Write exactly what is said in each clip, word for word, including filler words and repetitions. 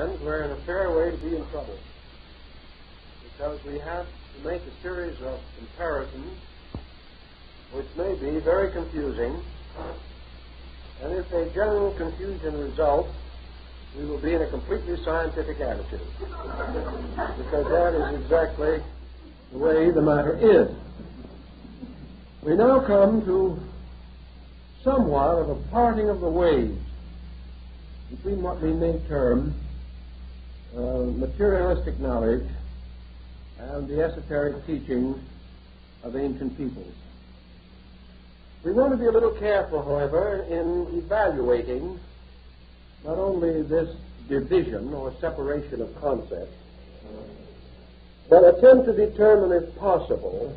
lands we're in a fair way to be in trouble, because we have to make a series of comparisons which may be very confusing, and if a general confusion results, we will be in a completely scientific attitude, because that is exactly the way the matter is. We now come to somewhat of a parting of the ways between what we may term uh, materialistic knowledge and the esoteric teachings of ancient peoples. We want to be a little careful, however, in evaluating not only this division or separation of concepts, but attempt to determine, if possible,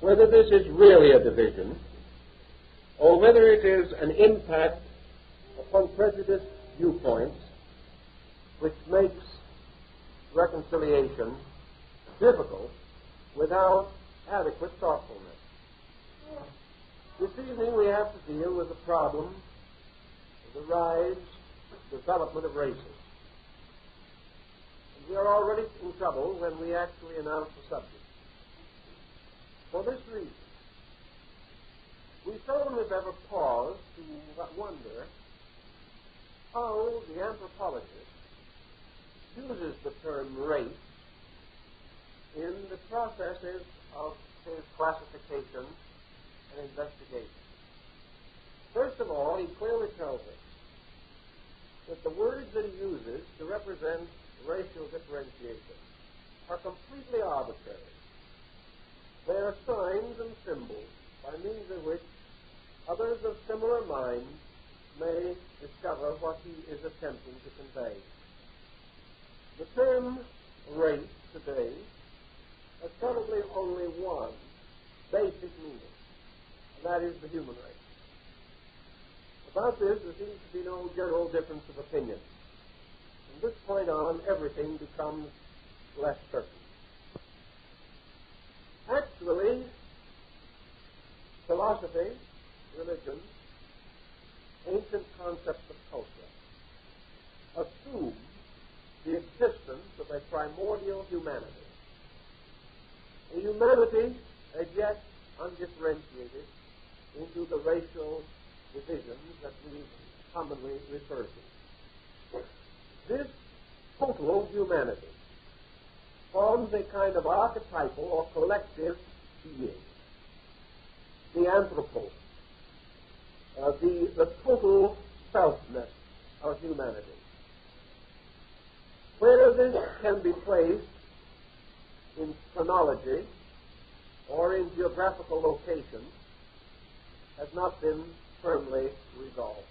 whether this is really a division or whether it is an impact upon prejudiced viewpoints which makes reconciliation difficult without adequate thoughtfulness. This evening we have to deal with the problem of the rise and development of races. And we are already in trouble when we actually announce the subject. For this reason, we seldom have ever paused to wonder how the anthropologist uses the term race in the processes of his classification and investigation. First of all, he clearly tells us that the words that he uses to represent racial differentiation are completely arbitrary. They are signs and symbols by means of which others of similar minds may discover what he is attempting to convey. The term race today has probably only one basic meaning, and that is the human race. About this, there seems to be no general difference of opinion. From this point on, everything becomes less certain. Actually, philosophy, religion, ancient concepts of culture assume the existence of a primordial humanity, a humanity as yet undifferentiated into the racial divisions that we commonly refer to. This total humanity forms a kind of archetypal or collective being, the anthropos, uh, the, the total selfness of humanity. Where this can be placed in chronology or in geographical location has not been firmly resolved.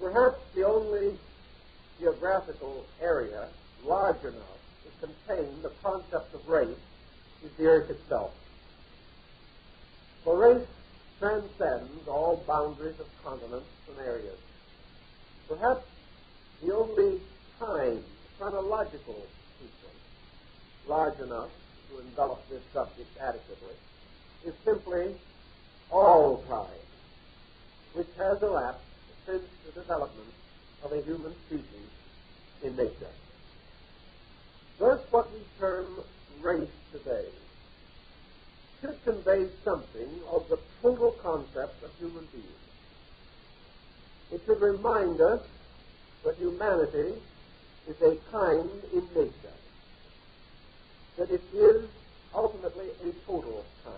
Perhaps the only geographical area large enough to contain the concept of race is the earth itself. For race transcends all boundaries of continents and areas. Perhaps the only time chronological sequence large enough to envelop this subject adequately is simply all time, which has elapsed since the development of a human species in nature. Thus, what we term race today should convey something of the total concept of human beings. It should remind us that humanity is a kind in nature, that it is ultimately a total kind.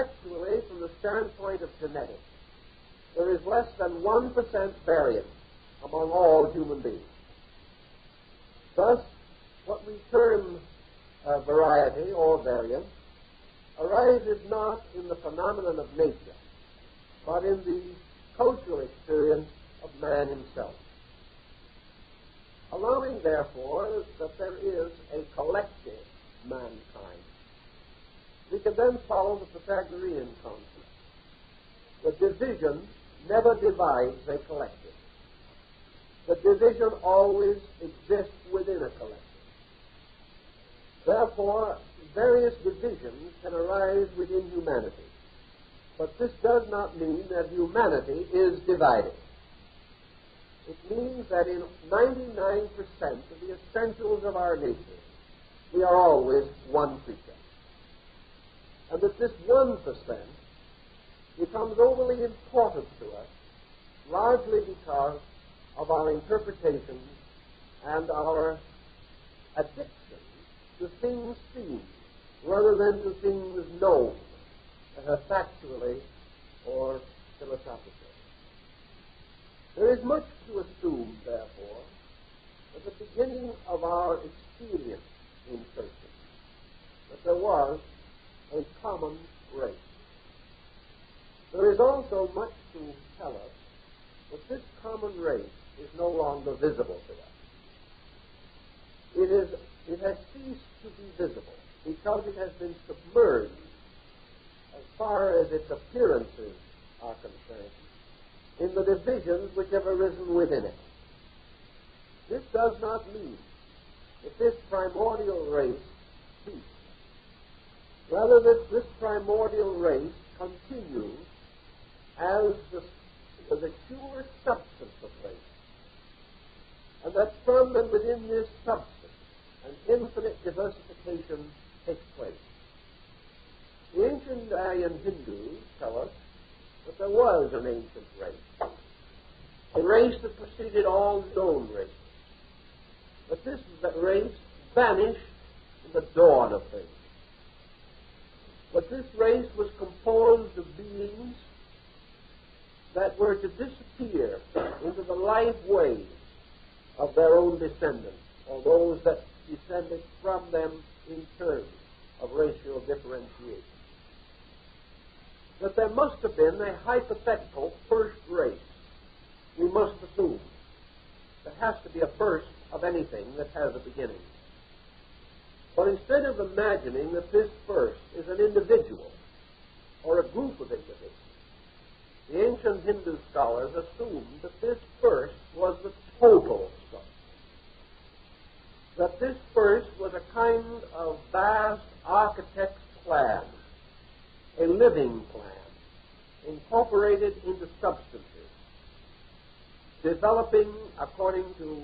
Actually, from the standpoint of genetics, there is less than one percent variance among all human beings. Thus, what we term uh, variety or variance arises not in the phenomenon of nature, but in the cultural experience of man himself. Allowing, therefore, that there is a collective mankind, we can then follow the Pythagorean concept. The division never divides a collective. The division always exists within a collective. Therefore, various divisions can arise within humanity. But this does not mean that humanity is divided. It means that in ninety-nine percent of the essentials of our nature, we are always one creature. And that this one percent becomes overly important to us, largely because of our interpretation and our addiction to things seen, rather than to things known, uh, factually or philosophically. There is much to assume, therefore, at the beginning of our experience in searching, that there was a common race. There is also much to tell us that this common race is no longer visible to us. It is, it has ceased to be visible because it has been submerged, as far as its appearances are concerned, in the divisions which have arisen within it. This does not mean that this primordial race ceased. Rather, that this primordial race continues as the, as a pure substance of race, and that from and within this substance an infinite diversification takes place. The ancient Aryan Hindus tell us that there was an ancient race, a race that preceded all known races. But this race vanished in the dawn of things. But this race was composed of beings that were to disappear into the life wave of their own descendants, or those that descended from them in terms of racial differentiation. That there must have been a hypothetical first race, we must assume. There has to be a first of anything that has a beginning. But instead of imagining that this first is an individual or a group of individuals, the ancient Hindu scholars assumed that this first was the total substance. That this first was a kind of vast architect's plan, a living plan, incorporated into substances, developing according to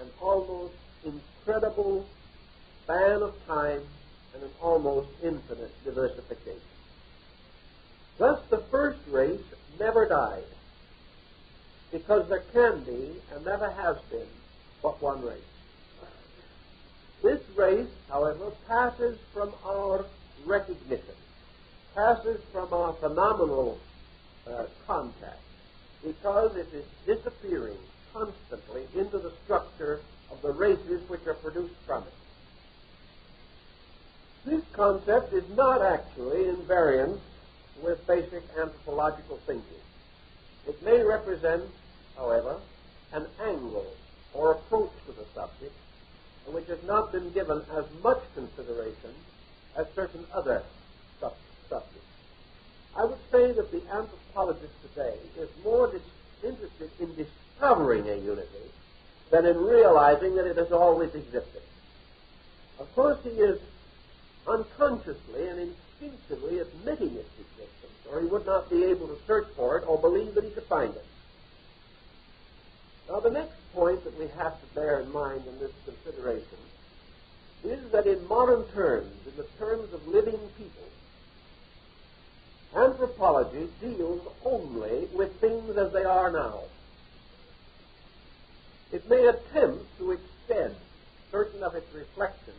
an almost incredible span of time and an almost infinite diversification. Thus, the first race never died, because there can be, and never has been, but one race. This race, however, passes from our recognition, passes from our phenomenal uh, contact, because it is disappearing constantly into the structure of the races which are produced from it. This concept is not actually in variance with basic anthropological thinking. It may represent, however, an angle or approach to the subject which has not been given as much consideration as certain other sub subjects. I would say that the anthropologist today is more interested in discovering a unity than in realizing that it has always existed. Of course, he is unconsciously and instinctively admitting its existence, or he would not be able to search for it or believe that he could find it. Now, the next point that we have to bear in mind in this consideration is that in modern terms, in the terms of living people, anthropology deals only with things as they are now. It may attempt to extend certain of its reflections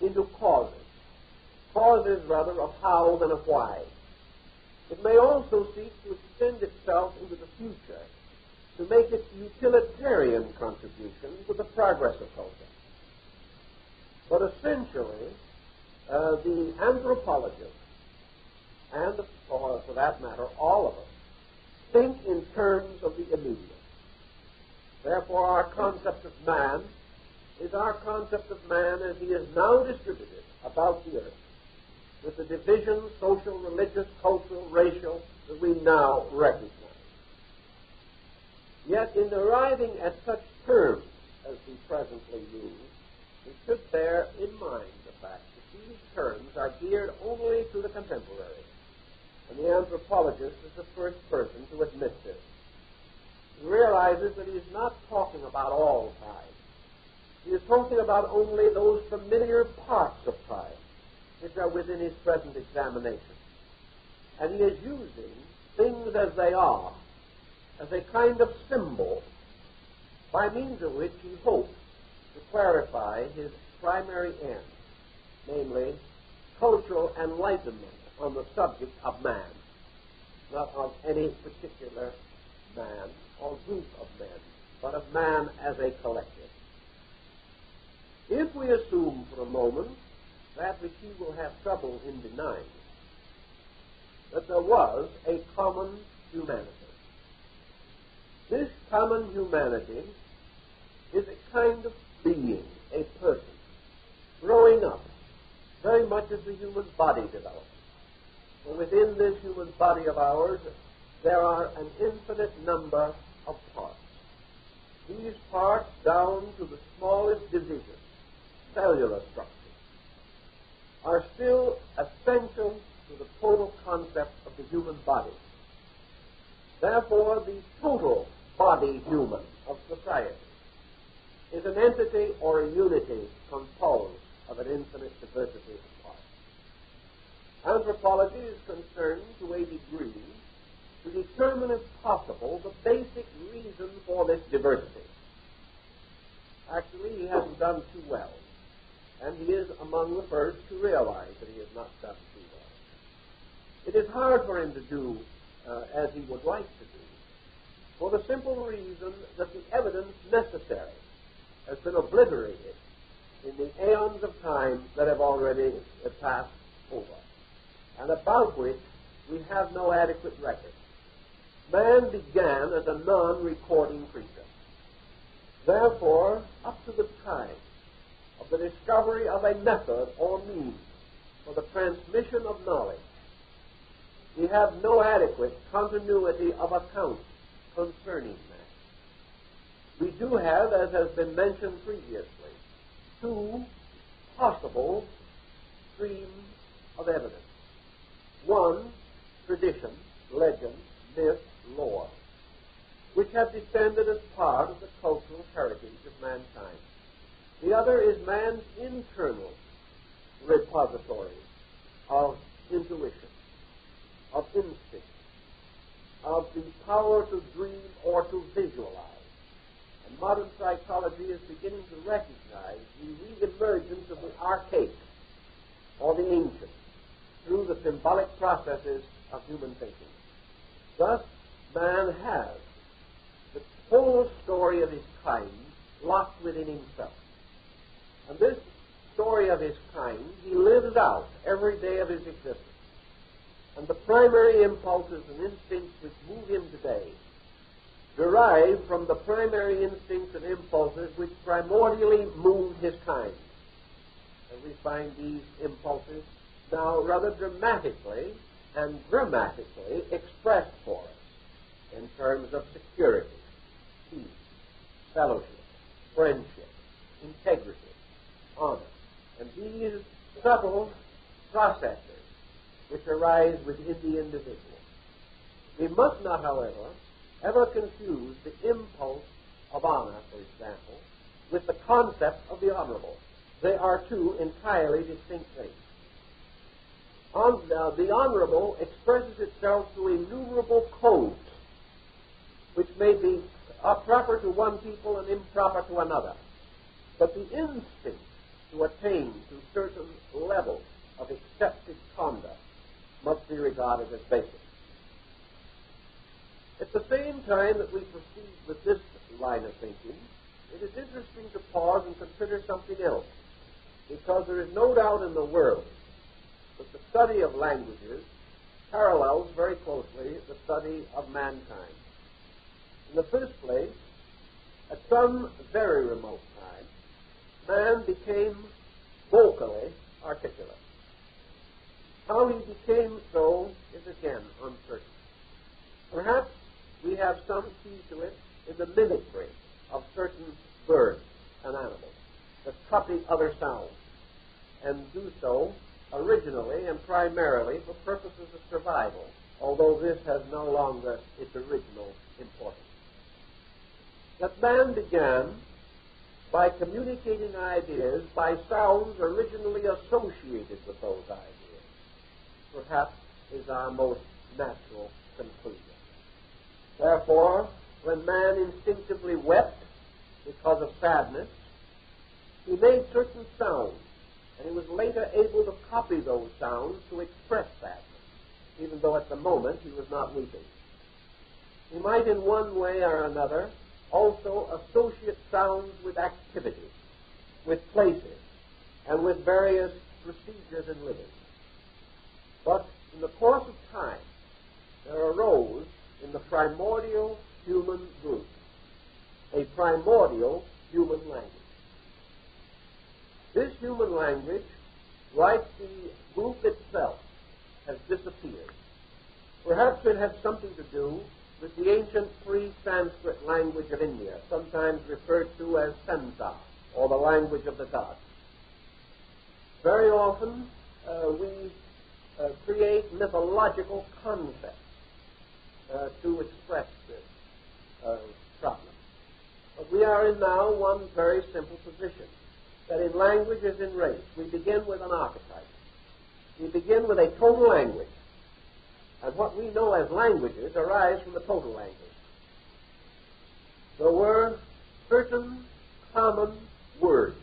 into causes, causes rather of how than of why. It may also seek to extend itself into the future, to make its utilitarian contribution to the progress of culture. But essentially, uh, the anthropologist, and or for that matter, all of us, think in terms of the immediate. Therefore, our concept of man is our concept of man as he is now distributed about the earth, with the divisions, social, religious, cultural, racial, that we now recognize. Yet, in arriving at such terms as we presently use, we should bear in mind the fact that these terms are geared only to the contemporary, and the anthropologist is the first person to admit this. realizes that he's not talking about all pride. He is talking about only those familiar parts of pride which are within his present examination. And he is using things as they are as a kind of symbol by means of which he hopes to clarify his primary end, namely cultural enlightenment on the subject of man, not of any particular man or group of men, but of man as a collective. If we assume for a moment that which he will have trouble in denying, that there was a common humanity. This common humanity is a kind of being, a person, growing up, very much as the human body develops. And within this human body of ours, there are an infinite number of parts. These parts down to the smallest division, cellular structure, are still essential to the total concept of the human body. Therefore, the total body human of society is an entity or a unity composed of an infinite diversity of parts. Anthropology is concerned to a degree to determine, if possible, the basic reason for this diversity. Actually, he hasn't done too well, and he is among the first to realize that he has not done too well. It is hard for him to do uh, as he would like to do, for the simple reason that the evidence necessary has been obliterated in the aeons of time that have already passed over, and about which we have no adequate record. Man began as a non-recording creature. Therefore, up to the time of the discovery of a method or means for the transmission of knowledge, we have no adequate continuity of account concerning man. We do have, as has been mentioned previously, two possible streams of evidence. One, tradition, legend, myth, lore, which have descended as part of the cultural heritage of mankind. The other is man's internal repository of intuition, of instinct, of the power to dream or to visualize. And modern psychology is beginning to recognize the reemergence of the archaic or the ancient through the symbolic processes of human thinking. Thus, man has the whole story of his kind locked within himself. And this story of his kind he lives out every day of his existence. And the primary impulses and instincts which move him today derive from the primary instincts and impulses which primordially moved his kind. And we find these impulses now rather dramatically and grammatically expressed for us in terms of security, peace, fellowship, friendship, integrity, honor. And these subtle processes which arise within the individual. We must not, however, ever confuse the impulse of honor, for example, with the concept of the honorable. They are two entirely distinct things. On, uh, the honorable expresses itself through innumerable codes, which may be uh, proper to one people and improper to another. But the instinct to attain to certain levels of accepted conduct must be regarded as basic. At the same time that we proceed with this line of thinking, it is interesting to pause and consider something else, because there is no doubt in the world that the study of languages parallels very closely the study of mankind. In the first place, at some very remote time, man became vocally articulate. How he became so is again uncertain. Perhaps we have some key to it in the mimicry of certain birds and animals that copy other sounds and do so originally and primarily for purposes of survival, although this has no longer its original importance. that man began by communicating ideas by sounds originally associated with those ideas, perhaps is our most natural conclusion. Therefore, when man instinctively wept because of sadness, he made certain sounds, and he was later able to copy those sounds to express sadness, even though at the moment he was not weeping. He might in one way or another also associate sounds with activities, with places, and with various procedures in living. But in the course of time, there arose in the primordial human group a primordial human language. This human language, like the group itself, has disappeared. Perhaps it had something to do with the ancient pre-Sanskrit language of India, sometimes referred to as Sanskrit, or the language of the gods. Very often, uh, we uh, create mythological concepts uh, to express this uh, problem. But we are in now one very simple position, that in language as in race, we begin with an archetype. We begin with a total language. And what we know as languages arise from the total language. There were certain common words,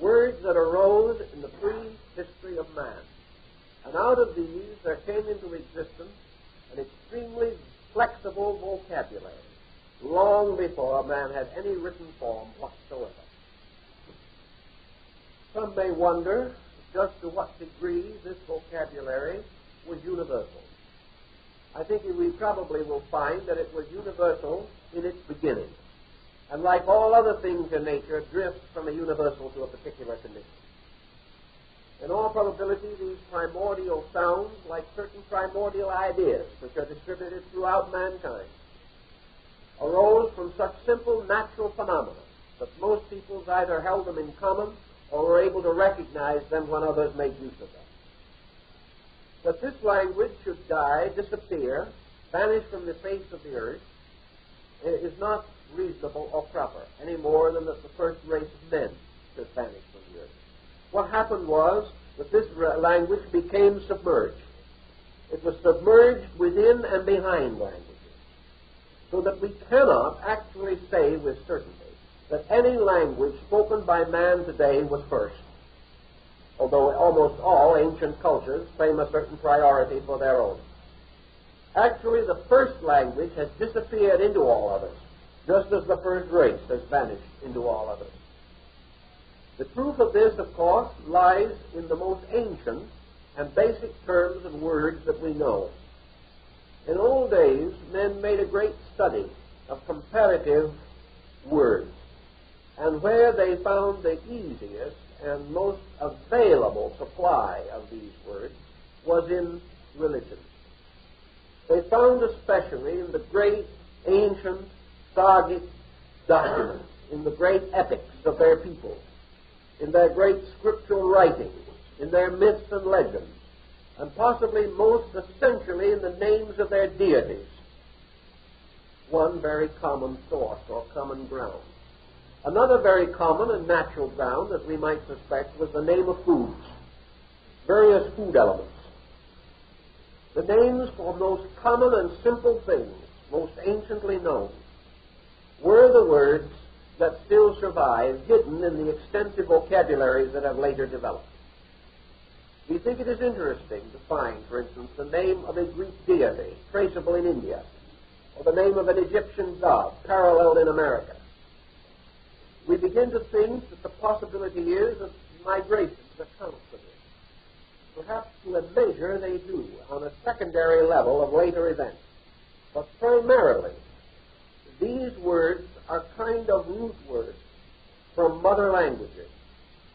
words that arose in the pre-history of man. And out of these, there came into existence an extremely flexible vocabulary, long before man had any written form whatsoever. Some may wonder just to what degree this vocabulary was universal. I think we probably will find that it was universal in its beginning, and like all other things in nature, drifts from a universal to a particular condition. In all probability, these primordial sounds, like certain primordial ideas which are distributed throughout mankind, arose from such simple natural phenomena that most peoples either held them in common or were able to recognize them when others made use of them. That this language should die, disappear, vanish from the face of the earth, is not reasonable or proper, any more than that the first race of men should vanish from the earth. What happened was that this language became submerged. It was submerged within and behind languages, so that we cannot actually say with certainty that any language spoken by man today was first, although almost all ancient cultures claim a certain priority for their own. Actually, the first language has disappeared into all others, just as the first race has vanished into all others. The proof of this, of course, lies in the most ancient and basic terms and words that we know. In old days, men made a great study of comparative words, and where they found the easiest and most available supply of these words was in religion. They found especially in the great ancient Sargic documents, in the great epics of their people, in their great scriptural writings, in their myths and legends, and possibly most essentially in the names of their deities, one very common source or common ground. Another very common and natural ground that we might suspect was the name of foods, various food elements. The names for most common and simple things, most anciently known, were the words that still survive, hidden in the extensive vocabularies that have later developed. We think it is interesting to find, for instance, the name of a Greek deity, traceable in India, or the name of an Egyptian god, paralleled in America. We begin to think that the possibility is that migrations account for this. Perhaps to a measure they do, on a secondary level of later events. But primarily, these words are kind of root words from mother languages.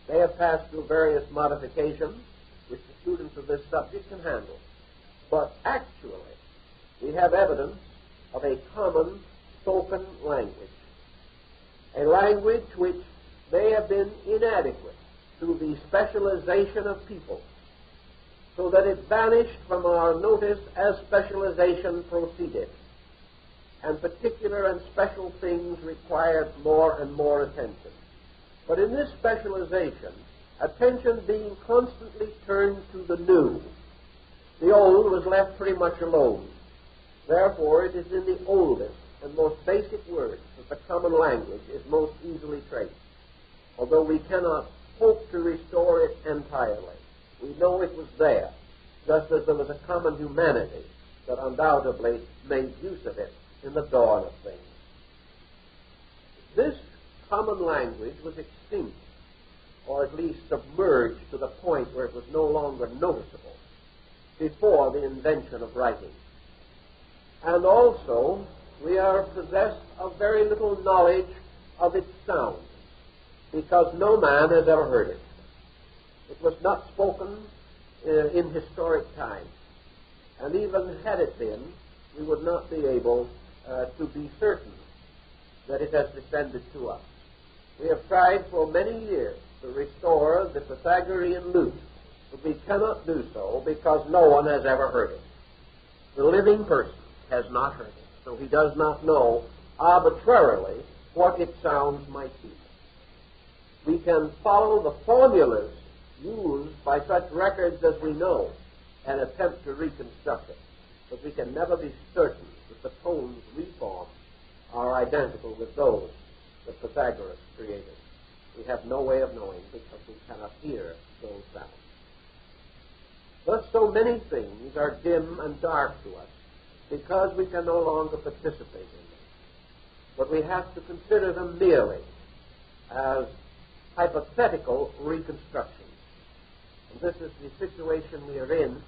They have passed through various modifications, which the students of this subject can handle. But actually, we have evidence of a common spoken language, a language which may have been inadequate to the specialization of people, so that it vanished from our notice as specialization proceeded. and particular and special things required more and more attention. But in this specialization, attention being constantly turned to the new, the old was left pretty much alone. Therefore, it is in the oldest and most basic words that the common language is most easily traced, although we cannot hope to restore it entirely. We know it was there, just as there was a common humanity that undoubtedly made use of it in the dawn of things. This common language was extinct, or at least submerged to the point where it was no longer noticeable, before the invention of writing. And also, we are possessed of very little knowledge of its sound, because no man has ever heard it. It was not spoken uh, in historic times. And even had it been, we would not be able uh, to be certain that it has descended to us. We have tried for many years to restore the Pythagorean lute, but we cannot do so because no one has ever heard it. The living person has not heard it, so he does not know arbitrarily what its sounds might be. We can follow the formulas used by such records as we know and attempt to reconstruct it, but we can never be certain that the tones we form are identical with those that Pythagoras created. We have no way of knowing because we cannot hear those sounds. Thus, so many things are dim and dark to us because we can no longer participate in them. But we have to consider them merely as hypothetical reconstructions. And this is the situation we are in,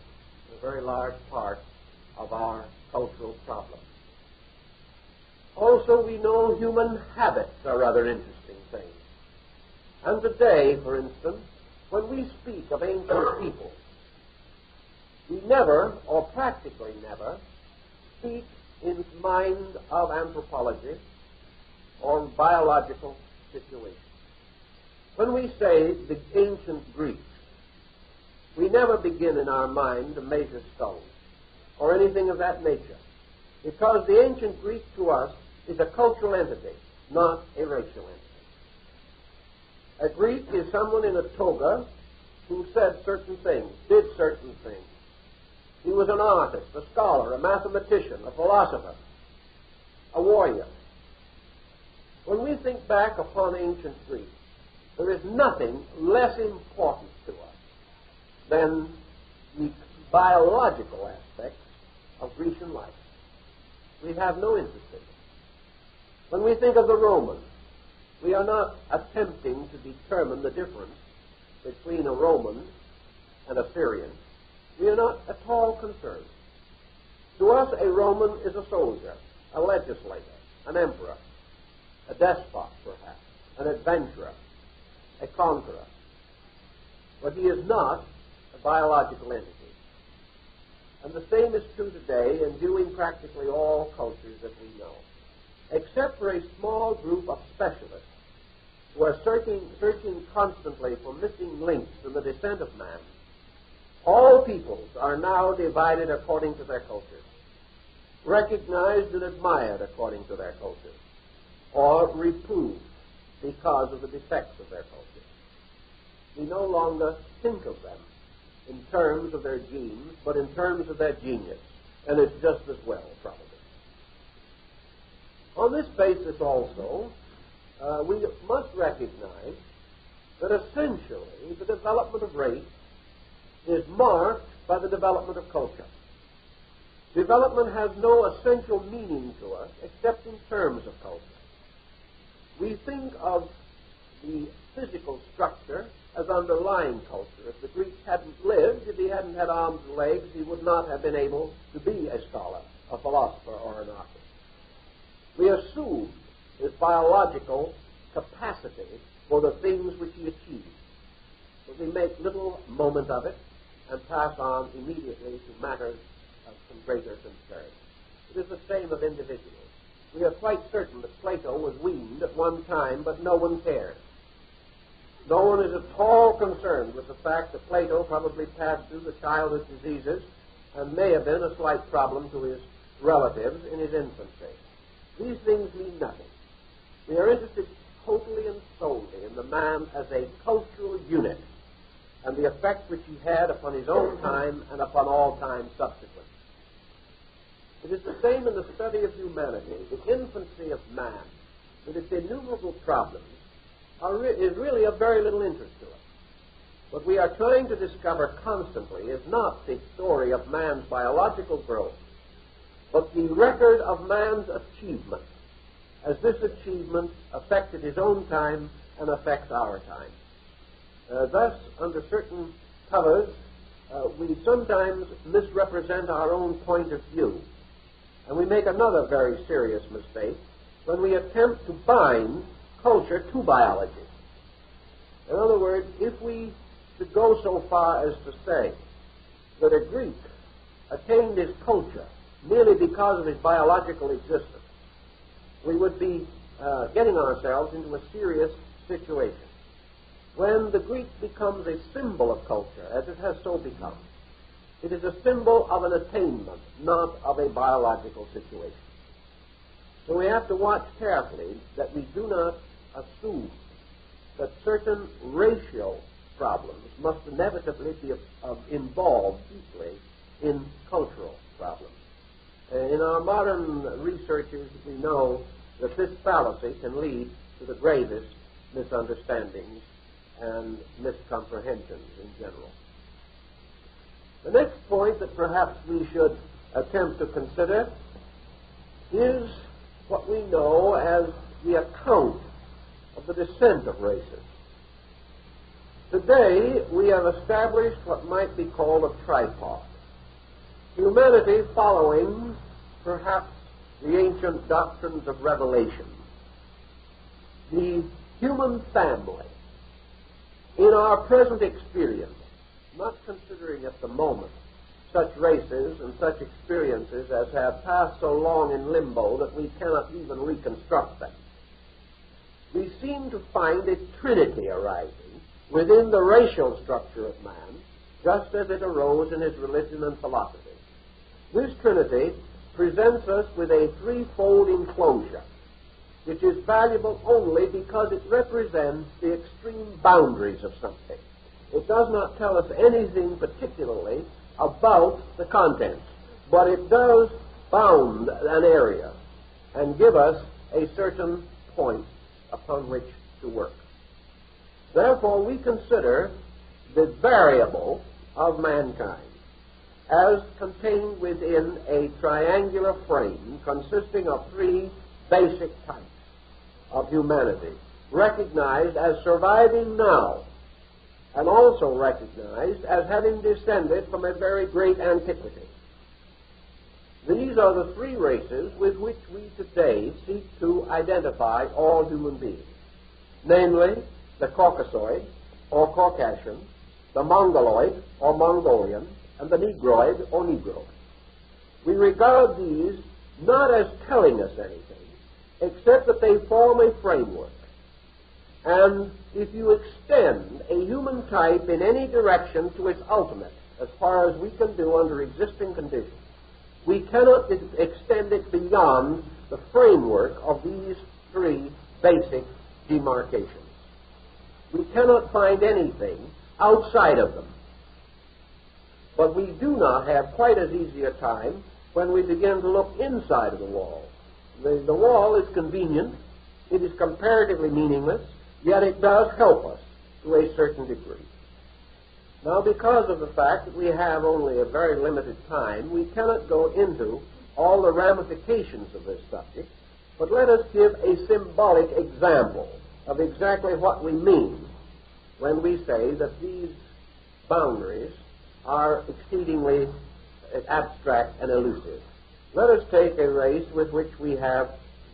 a very large part of our cultural problem. Also, we know human habits are rather interesting things. And today, for instance, when we speak of ancient people, we never, or practically never, speak in mind of anthropology or biological situations. When we say the ancient Greeks, we never begin in our mind to measure stones or anything of that nature, because the ancient Greek to us is a cultural entity, not a racial entity. A Greek is someone in a toga who said certain things, did certain things. He was an artist, a scholar, a mathematician, a philosopher, a warrior. When we think back upon ancient Greece, there is nothing less important to us than the biological aspects of Grecian life. We have no interest in it. When we think of the Romans, we are not attempting to determine the difference between a Roman and a Syrian. We are not at all concerned. To us, a Roman is a soldier, a legislator, an emperor, a despot, perhaps, an adventurer, a conqueror. But he is not a biological entity. And the same is true today in viewing practically all cultures that we know, except for a small group of specialists who are searching, searching constantly for missing links in the descent of man. All peoples are now divided according to their cultures, recognized and admired according to their cultures, or reproved because of the defects of their cultures. We no longer think of them in terms of their genes, but in terms of their genius, and it's just as well, probably. On this basis also, uh, we must recognize that essentially the development of race is marked by the development of culture. Development has no essential meaning to us except in terms of culture. We think of the physical structure as underlying culture. If the Greeks hadn't lived, if he hadn't had arms and legs, he would not have been able to be a scholar, a philosopher, or an artist. We assume his biological capacity for the things which he achieved, but we make little moment of it and pass on immediately to matters of some greater concern. It is the same of individuals. We are quite certain that Plato was weaned at one time, but no one cared. No one is at all concerned with the fact that Plato probably passed through the childhood diseases and may have been a slight problem to his relatives in his infancy. These things mean nothing. We are interested totally and solely in the man as a cultural unit and the effect which he had upon his own time and upon all time subsequent. It is the same in the study of humanity, the infancy of man, that its innumerable problems are re- is really of very little interest to us. What we are trying to discover constantly is not the story of man's biological growth, but the record of man's achievement, as this achievement affected his own time and affects our time. Uh, thus, under certain covers, uh, we sometimes misrepresent our own point of view, and we make another very serious mistake when we attempt to bind culture to biology. In other words, if we should go so far as to say that a Greek attained his culture merely because of his biological existence, we would be uh, getting ourselves into a serious situation. When the Greek becomes a symbol of culture, as it has so become, it is a symbol of an attainment, not of a biological situation. So we have to watch carefully that we do not assume that certain racial problems must inevitably be uh, involved deeply in cultural problems. In our modern researches, we know that this fallacy can lead to the gravest misunderstandings and miscomprehensions in general. The next point that perhaps we should attempt to consider is what we know as the account of the descent of races. Today, we have established what might be called a tripod. Humanity following, perhaps, the ancient doctrines of revelation. The human family, in our present experience, not considering at the moment such races and such experiences as have passed so long in limbo that we cannot even reconstruct them, we seem to find a trinity arising within the racial structure of man, just as it arose in his religion and philosophy. This trinity presents us with a threefold enclosure, which is valuable only because it represents the extreme boundaries of something. It does not tell us anything particularly about the contents, but it does bound an area and give us a certain point upon which to work. Therefore, we consider the variable of mankind as contained within a triangular frame consisting of three basic types of humanity, recognized as surviving now and also recognized as having descended from a very great antiquity. These are the three races with which we today seek to identify all human beings, namely the Caucasoid or Caucasian, the Mongoloid or Mongolian, and the Negroid or Negro. We regard these not as telling us anything, except that they form a framework. And if you extend a human type in any direction to its ultimate, as far as we can do under existing conditions, we cannot ex- extend it beyond the framework of these three basic demarcations. We cannot find anything outside of them. But we do not have quite as easy a time when we begin to look inside of the wall. The, the wall is convenient, it is comparatively meaningless, yet it does help us to a certain degree. Now, because of the fact that we have only a very limited time, we cannot go into all the ramifications of this subject, but let us give a symbolic example of exactly what we mean when we say that these boundaries are exceedingly abstract and elusive. Let us take a race with which we have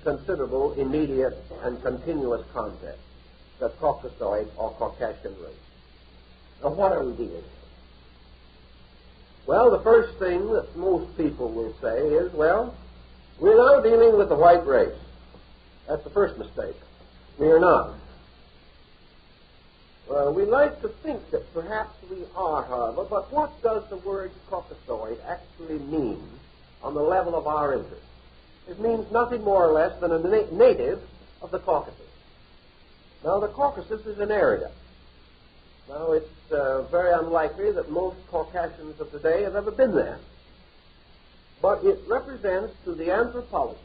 considerable immediate and continuous contact, the Caucasoid or Caucasian race. Now, what are we dealing with? Well, the first thing that most people will say is, well, we're now dealing with the white race. That's the first mistake. We are not. Well, we like to think that perhaps we are, however, but what does the word Caucasoid actually mean on the level of our interest? It means nothing more or less than a na native of the Caucasus. Now, the Caucasus is an area. Now, it's uh, very unlikely that most Caucasians of today have ever been there. But it represents, to the anthropologist,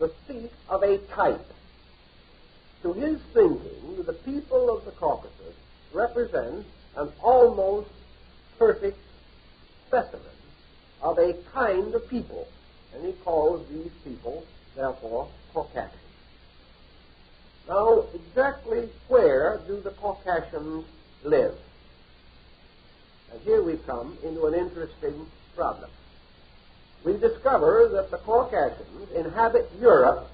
the seat of a type. To his thinking, the people of the Caucasus represent an almost perfect specimen of a kind of people. And he calls these people, therefore, Caucasians. Now, exactly where do the Caucasians live? And here we come into an interesting problem. We discover that the Caucasians inhabit Europe,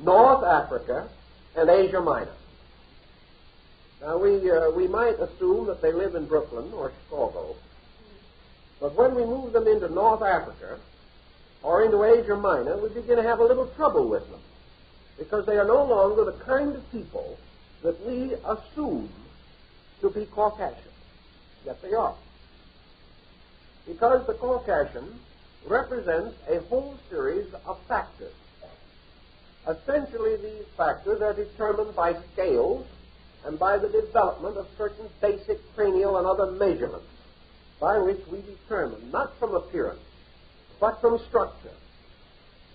North Africa, and Asia Minor. Now, we, uh, we might assume that they live in Brooklyn or Chicago, but when we move them into North Africa or into Asia Minor, we begin to have a little trouble with them, because they are no longer the kind of people that we assume to be Caucasian. Yet they are. Because the Caucasian represents a whole series of factors. Essentially, these factors are determined by scales and by the development of certain basic cranial and other measurements, by which we determine, not from appearance, but from structure,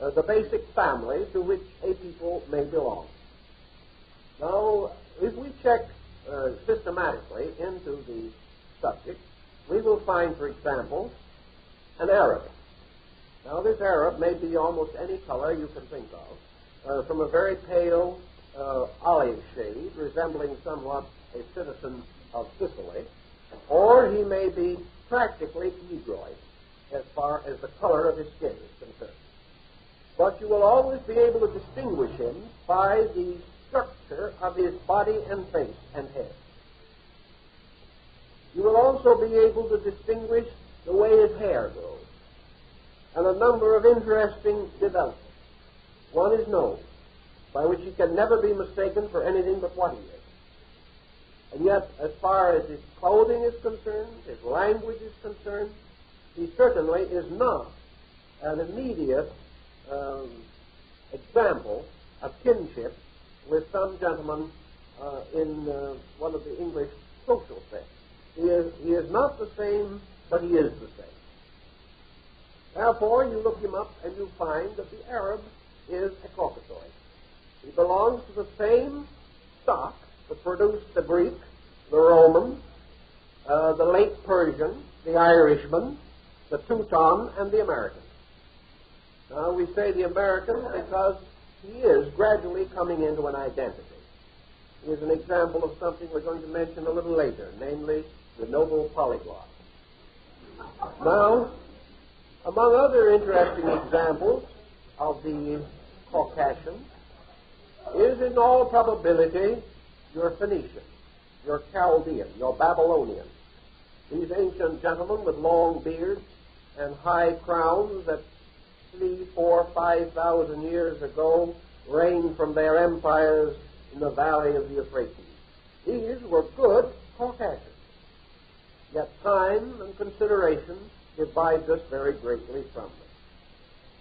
Uh, the basic family to which a people may belong. Now, if we check uh, systematically into the subject, we will find, for example, an Arab. Now, this Arab may be almost any color you can think of, uh, from a very pale uh, olive shade, resembling somewhat a citizen of Sicily, or he may be practically negroid as far as the color of his skin is concerned. But you will always be able to distinguish him by the structure of his body and face and head. You will also be able to distinguish the way his hair grows, and a number of interesting developments. One is nose, by which he can never be mistaken for anything but what he is. And yet, as far as his clothing is concerned, his language is concerned, he certainly is not an immediate Um, example of kinship with some gentleman uh, in uh, one of the English social sects. He is, he is not the same, but he is the same. Therefore, you look him up and you find that the Arab is a Caucasoid. He belongs to the same stock that produced the Greek, the Roman, uh, the late Persian, the Irishman, the Teuton, and the American. Now, we say the American because he is gradually coming into an identity. He is an example of something we're going to mention a little later, namely the noble polyglot. Now, among other interesting examples of the Caucasian is, in all probability, your Phoenician, your Chaldean, your Babylonian. These ancient gentlemen with long beards and high crowns that three, four, five thousand years ago reigned from their empires in the valley of the Euphrates. These were good Caucasians. Yet time and consideration divides us very greatly from them.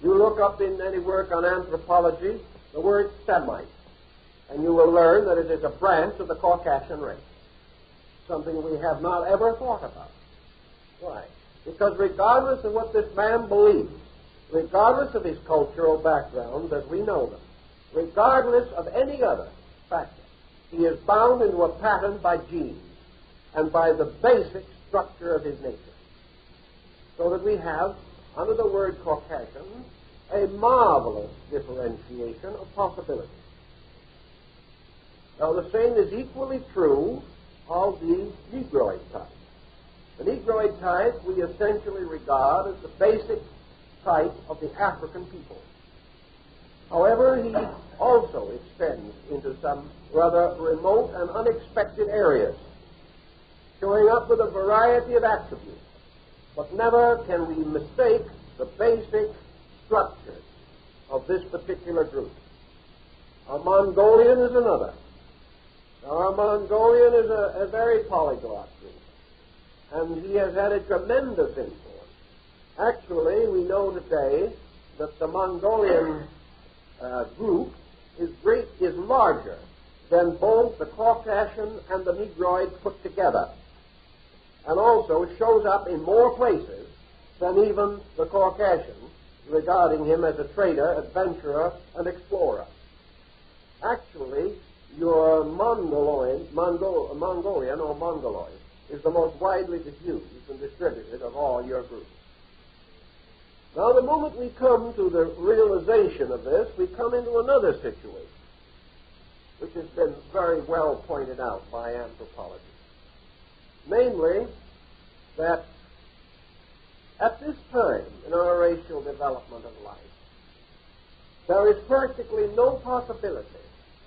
You look up in any work on anthropology the word Semite, and you will learn that it is a branch of the Caucasian race, something we have not ever thought about. Why? Because regardless of what this man believes, regardless of his cultural background as we know them, regardless of any other factor, he is bound into a pattern by genes and by the basic structure of his nature. So that we have, under the word Caucasian, a marvelous differentiation of possibilities. Now, the same is equally true of the Negroid type. The Negroid type we essentially regard as the basic type of the African people. However, he also extends into some rather remote and unexpected areas, showing up with a variety of attributes, but never can we mistake the basic structures of this particular group. A Mongolian is another. Now, a Mongolian is a, a very polyglot group, and he has had a tremendous influence. Actually, we know today that the Mongolian uh, group is great, is larger than both the Caucasian and the Negroid put together, and also shows up in more places than even the Caucasian, regarding him as a trader, adventurer, and explorer. Actually, your Mongoloid, Mongo, Mongolian or Mongoloid is the most widely diffused and distributed of all your groups. Now, the moment we come to the realization of this, we come into another situation, which has been very well pointed out by anthropologists. Namely, that at this time in our racial development of life, there is practically no possibility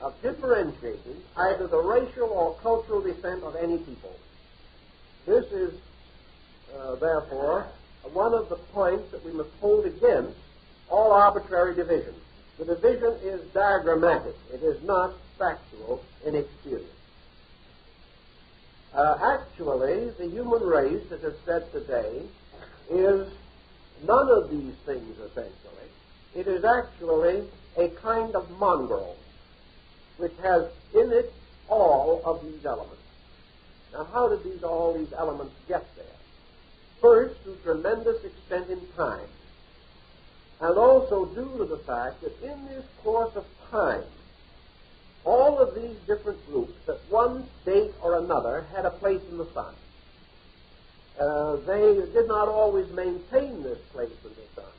of differentiating either the racial or cultural descent of any people. This is, uh, therefore, one of the points that we must hold against all arbitrary division. The division is diagrammatic. It is not factual in experience. Uh, actually, the human race, as is said today, is none of these things, essentially. It is actually a kind of mongrel, which has in it all of these elements. Now, how did these all these elements get there? First, to tremendous extent in time, and also due to the fact that in this course of time, all of these different groups at one state or another had a place in the sun. Uh, they did not always maintain this place in the sun,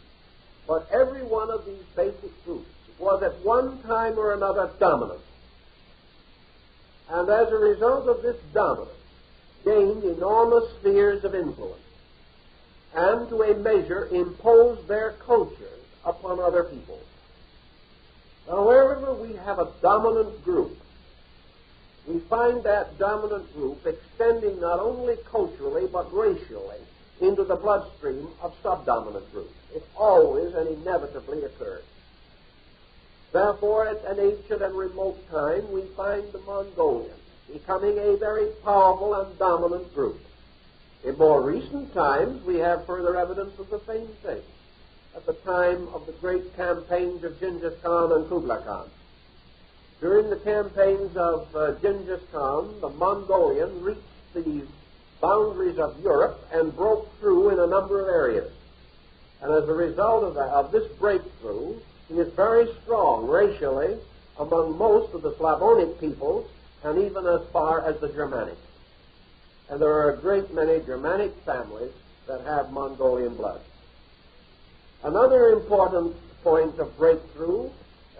but every one of these basic groups was at one time or another dominant. And as a result of this dominance, gained enormous spheres of influence, and to a measure imposed their cultures upon other people. Now, wherever we have a dominant group, we find that dominant group extending not only culturally but racially into the bloodstream of subdominant groups. It always and inevitably occurs. Therefore, at an ancient and remote time, we find the Mongolians becoming a very powerful and dominant group. In more recent times, we have further evidence of the same thing at the time of the great campaigns of Genghis Khan and Kublai Khan. During the campaigns of uh, Genghis Khan, the Mongolians reached the boundaries of Europe and broke through in a number of areas. And as a result of, that, of this breakthrough, he is very strong racially among most of the Slavonic peoples and even as far as the Germanic. And there are a great many Germanic families that have Mongolian blood. Another important point of breakthrough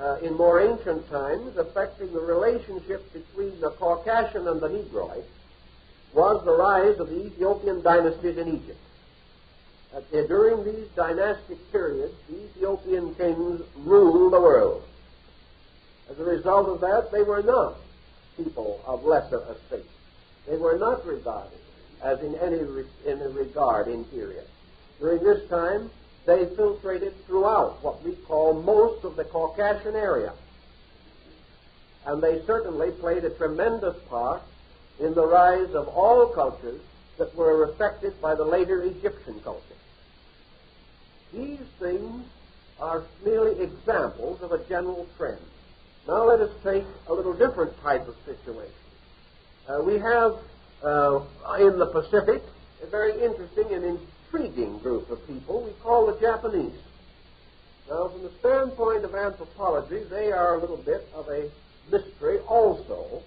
uh, in more ancient times affecting the relationship between the Caucasian and the Negroid was the rise of the Ethiopian dynasties in Egypt. Uh, during these dynastic periods, the Ethiopian kings ruled the world. As a result of that, they were not people of lesser estate. They were not regarded as in any re in a regard inferior. During this time, they filtrated throughout what we call most of the Caucasian area. And they certainly played a tremendous part in the rise of all cultures that were affected by the later Egyptian culture. These things are merely examples of a general trend. Now let us take a little different type of situation. Uh, we have uh, in the Pacific a very interesting and intriguing group of people we call the Japanese. Now, from the standpoint of anthropology, they are a little bit of a mystery also,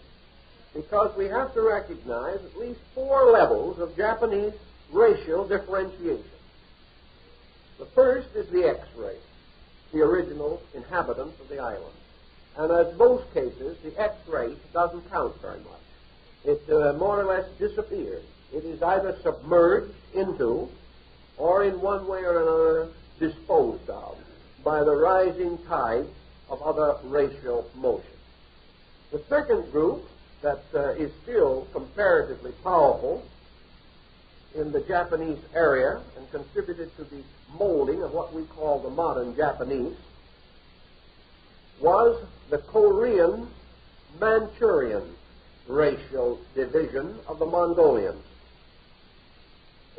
because we have to recognize at least four levels of Japanese racial differentiation. The first is the X-race, the original inhabitants of the island. And as most cases, the X-race doesn't count very much. It uh, more or less disappears. It is either submerged into, or in one way or another disposed of, by the rising tide of other racial motion. The second group that uh, is still comparatively powerful in the Japanese area and contributed to the molding of what we call the modern Japanese was the Korean-Manchurian racial division of the Mongolians.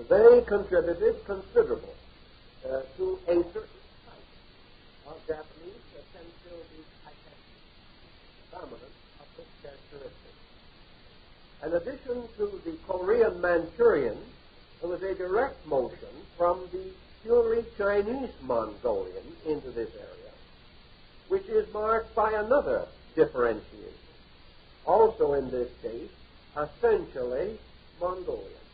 They contributed considerable uh, to a certain type In addition to the Korean Manchurian, there was a direct motion from the purely Chinese Mongolian into this area, which is marked by another differentiation, also in this case essentially Mongolian.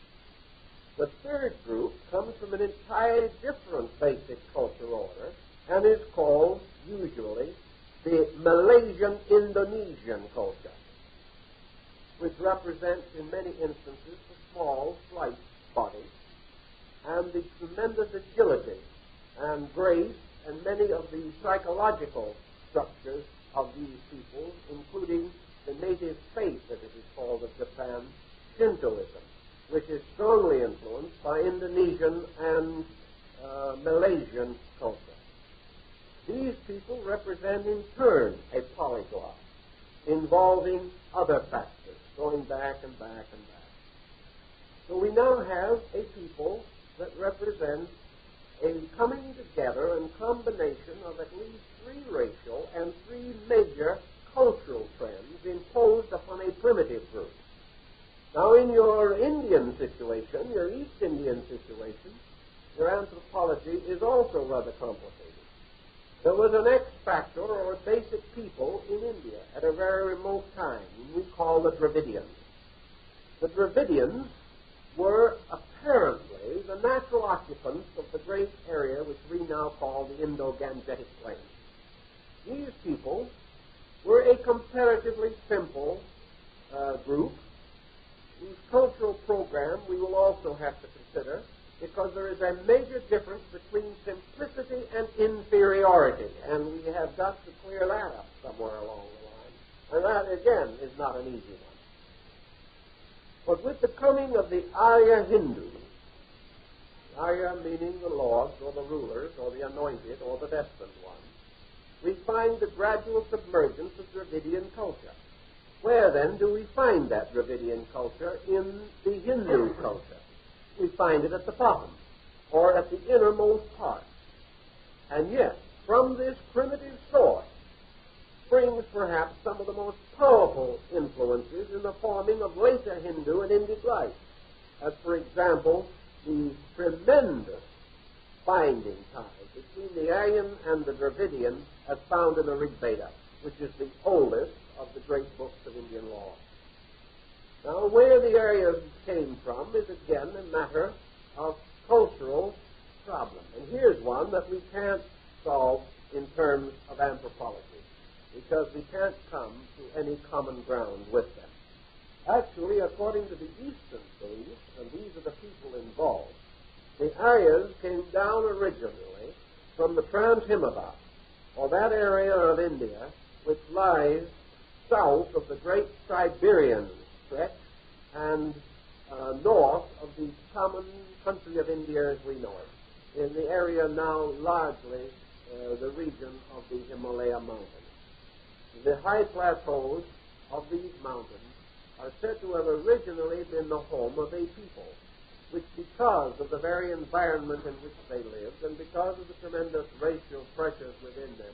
The third group comes from an entirely different basic cultural order and is called usually the Malaysian-Indonesian culture, which represents in many instances the small, slight body and the tremendous agility and grace and many of the psychological structures of these peoples, including the native faith, as it is called of Japan, Shintoism, which is strongly influenced by Indonesian and uh, Malaysian culture. These people represent in turn a polyglot involving other factors, going back and back and back. So we now have a people that represents a coming together and combination of at least three racial and three major cultural trends imposed upon a primitive group. Now, in your Indian situation, your East Indian situation, your anthropology is also rather complicated. There was an X-factor or a basic people in India at a very remote time we call the Dravidians. The Dravidians were apparently the natural occupants of the great area which we now call the Indo-Gangetic Plain. These people were a comparatively simple uh, group whose cultural program we will also have to consider, because there is a major difference between simplicity and inferiority, and we have got to clear that up somewhere along the line. And that, again, is not an easy one. But with the coming of the Arya Hindus, Arya meaning the lords or the rulers or the anointed or the destined ones, we find the gradual submergence of Dravidian culture. Where then do we find that Dravidian culture in the Hindu culture? We find it at the bottom or at the innermost part. And yet, from this primitive source, brings perhaps some of the most powerful influences in the forming of later Hindu and Indic life, as, for example, the tremendous binding ties between the Aryan and the Dravidian as found in the Rig Veda, which is the oldest of the great books of Indian law. Now, where the Aryans came from is, again, a matter of cultural problem. And here's one that we can't solve in terms of anthropology, because we can't come to any common ground with them. Actually, according to the Eastern beliefs, and these are the people involved, the Aryas came down originally from the Trans-Himavant, or that area of India which lies south of the great Siberian stretch and uh, north of the common country of India as we know it, in the area now largely uh, the region of the Himalaya Mountains. The high plateaus of these mountains are said to have originally been the home of a people, which, because of the very environment in which they lived and because of the tremendous racial pressures within them,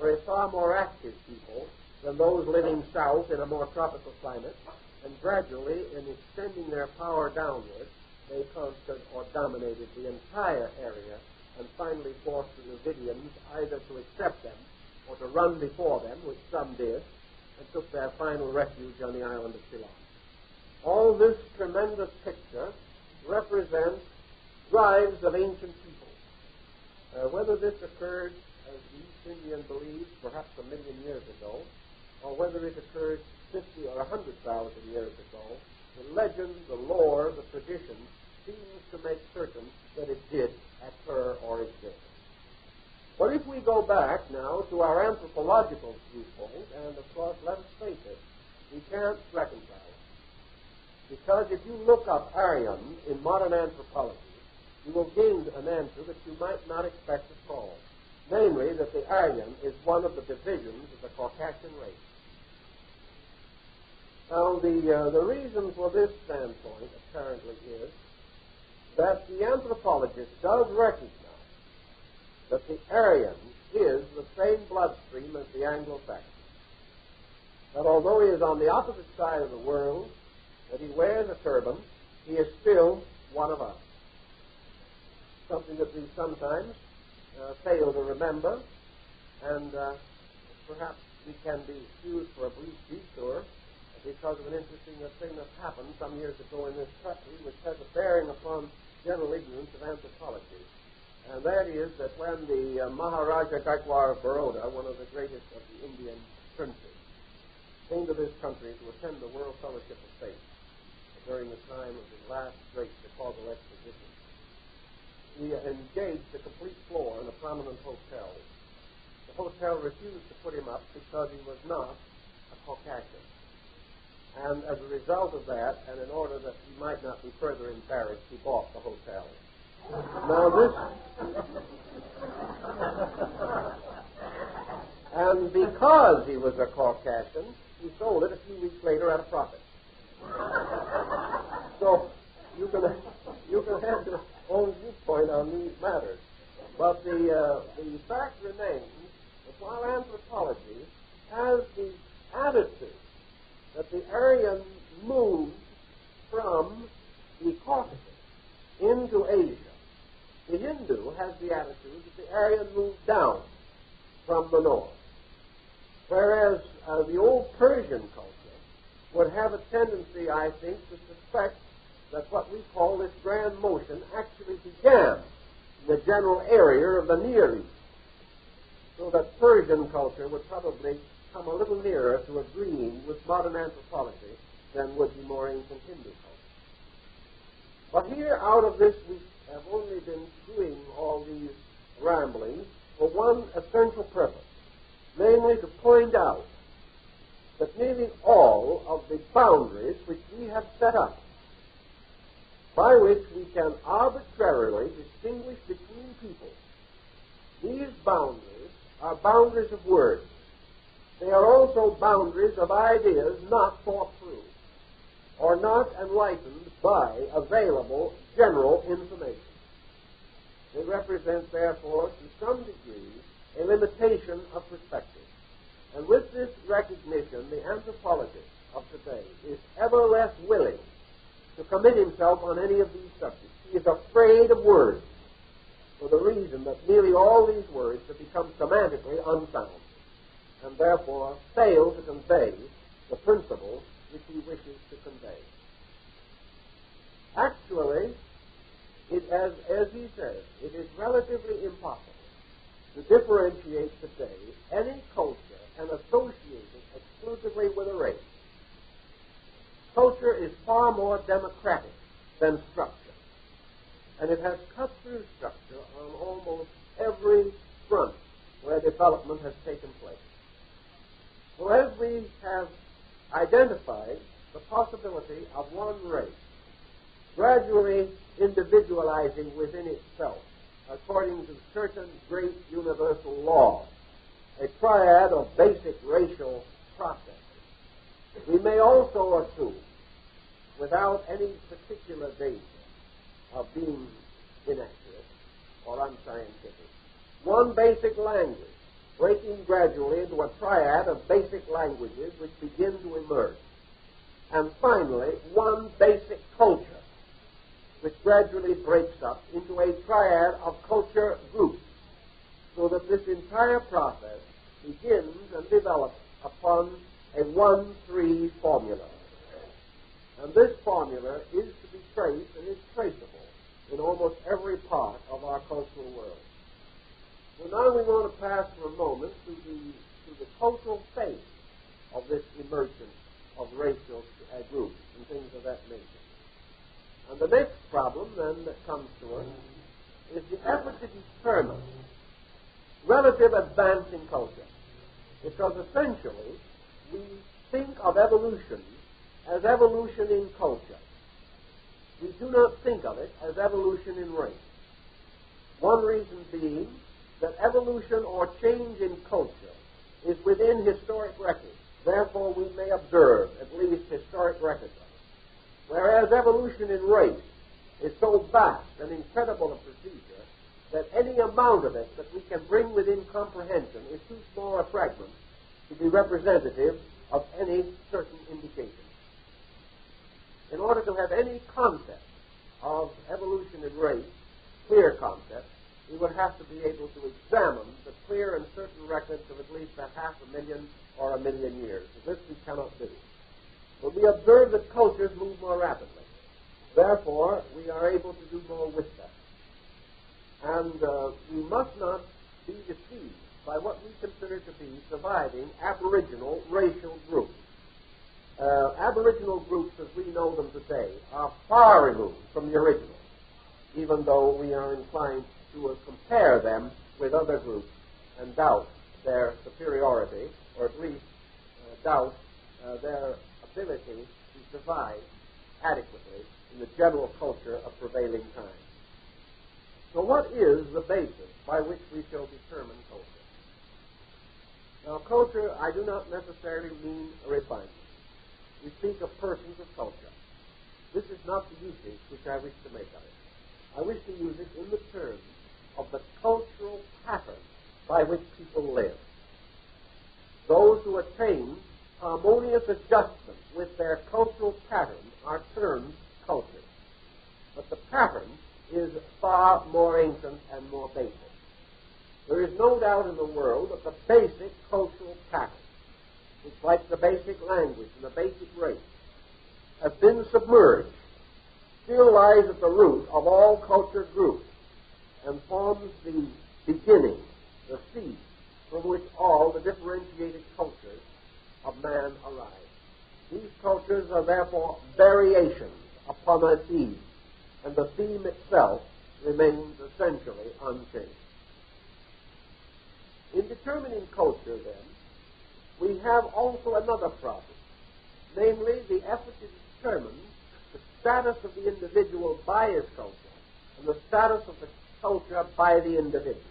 were a far more active people than those living south in a more tropical climate, and gradually, in extending their power downward, they conquered or dominated the entire area and finally forced the Dravidians either to accept them or to run before them, which some did, and took their final refuge on the island of Ceylon. All this tremendous picture represents drives of ancient people. Uh, whether this occurred, as the East Indian believes, perhaps a million years ago, or whether it occurred fifty or a hundred thousand years ago, the legend, the lore, the tradition seems to make certain that it did occur or exist. But if we go back now to our anthropological viewpoint, and of course, let's face it, we can't reconcile it. Because if you look up Aryan in modern anthropology, you will gain an answer that you might not expect at all. Namely, that the Aryan is one of the divisions of the Caucasian race. Now, the, uh, the reason for this standpoint, apparently, is that the anthropologist does recognize that the Aryan is the same bloodstream as the Anglo-Saxon. That although he is on the opposite side of the world, that he wears a turban, he is still one of us. Something that we sometimes uh, fail to remember, and uh, perhaps we can be excused for a brief detour because of an interesting thing that happened some years ago in this country, which has a bearing upon general ignorance of anthropology. And that is that when the uh, Maharaja Gaikwar of Baroda, one of the greatest of the Indian princes, came to this country to attend the World Fellowship of Faith during the time of the last great Chicago exposition, he engaged a complete floor in a prominent hotel. The hotel refused to put him up because he was not a Caucasian. And as a result of that, and in order that he might not be further embarrassed, he bought the hotel. Now this... and because he was a Caucasian, he sold it a few weeks later at a profit. So you can, you can have your own viewpoint on these matters. But the, uh, the fact remains that while anthropology has the attitude that the Aryan moved from the Caucasus into Asia, the Hindu has the attitude that the Aryan moved down from the north, whereas uh, the old Persian culture would have a tendency, I think, to suspect that what we call this grand motion actually began in the general area of the Near East, so that Persian culture would probably come a little nearer to agreeing with modern anthropology than would be more ancient Hindu culture. But here, out of this, we have only been doing all these ramblings for one essential purpose, namely to point out that nearly all of the boundaries which we have set up, by which we can arbitrarily distinguish between people, these boundaries are boundaries of words. They are also boundaries of ideas not thought through, or not enlightened by available general information. They represent, therefore, to some degree, a limitation of perspective. And with this recognition, the anthropologist of today is ever less willing to commit himself on any of these subjects. He is afraid of words, for the reason that nearly all these words have become semantically unsound, and therefore fail to convey the principles which he wishes to convey. Actually, it, as, as he says, it is relatively impossible to differentiate today any culture and associate it exclusively with a race. Culture is far more democratic than structure, and it has cut through structure on almost every front where development has taken place. So as we have identified the possibility of one race gradually individualizing within itself, according to certain great universal laws, a triad of basic racial processes, we may also assume, without any particular danger of being inaccurate or unscientific, one basic language breaking gradually into a triad of basic languages which begin to emerge. And finally, one basic culture which gradually breaks up into a triad of culture groups, so that this entire process begins and develops upon a one three formula. And this formula is to be traced and is traceable in almost every part of our cultural world. So now we want to pass for a moment to the, to the cultural phase of this emergence of racial uh, groups and things of that nature. And the next problem, then, that comes to us is the effort to determine relative advance in culture, because essentially we think of evolution as evolution in culture. We do not think of it as evolution in race. One reason being that evolution or change in culture is within historic records. Therefore, we may observe at least historic records of it. Whereas evolution in race is so vast and incredible a procedure that any amount of it that we can bring within comprehension is too small a fragment to be representative of any certain indication. in order to have any concept of evolution and race, clear concept, we would have to be able to examine the clear and certain records of at least a half a million or a million years. This we cannot do. But we observe that cultures move more rapidly. Therefore, we are able to do more with them. And uh, we must not be deceived by what we consider to be surviving aboriginal racial groups. Uh, aboriginal groups as we know them today are far removed from the original, even though we are inclined to compare them with other groups and doubt their superiority, or at least uh, doubt uh, their ability to survive adequately in the general culture of prevailing times. So what is the basis by which we shall determine culture? Now, culture, I do not necessarily mean a refinement. We speak of persons of culture. This is not the usage which I wish to make of it. I wish to use it in the terms of the cultural pattern by which people live. Those who attain harmonious adjustment with their cultural pattern are termed culture. But the pattern is far more ancient and more basic. There is no doubt in the world that the basic cultural pattern, which like the basic language and the basic race, has been submerged, still lies at the root of all culture groups and forms the beginning, the seed, from which all the differentiated cultures of man arise. These cultures are therefore variations upon a theme, and the theme itself remains essentially unchanged. In determining culture, then, we have also another problem, namely the effort to determine the status of the individual by his culture and the status of the culture by the individual.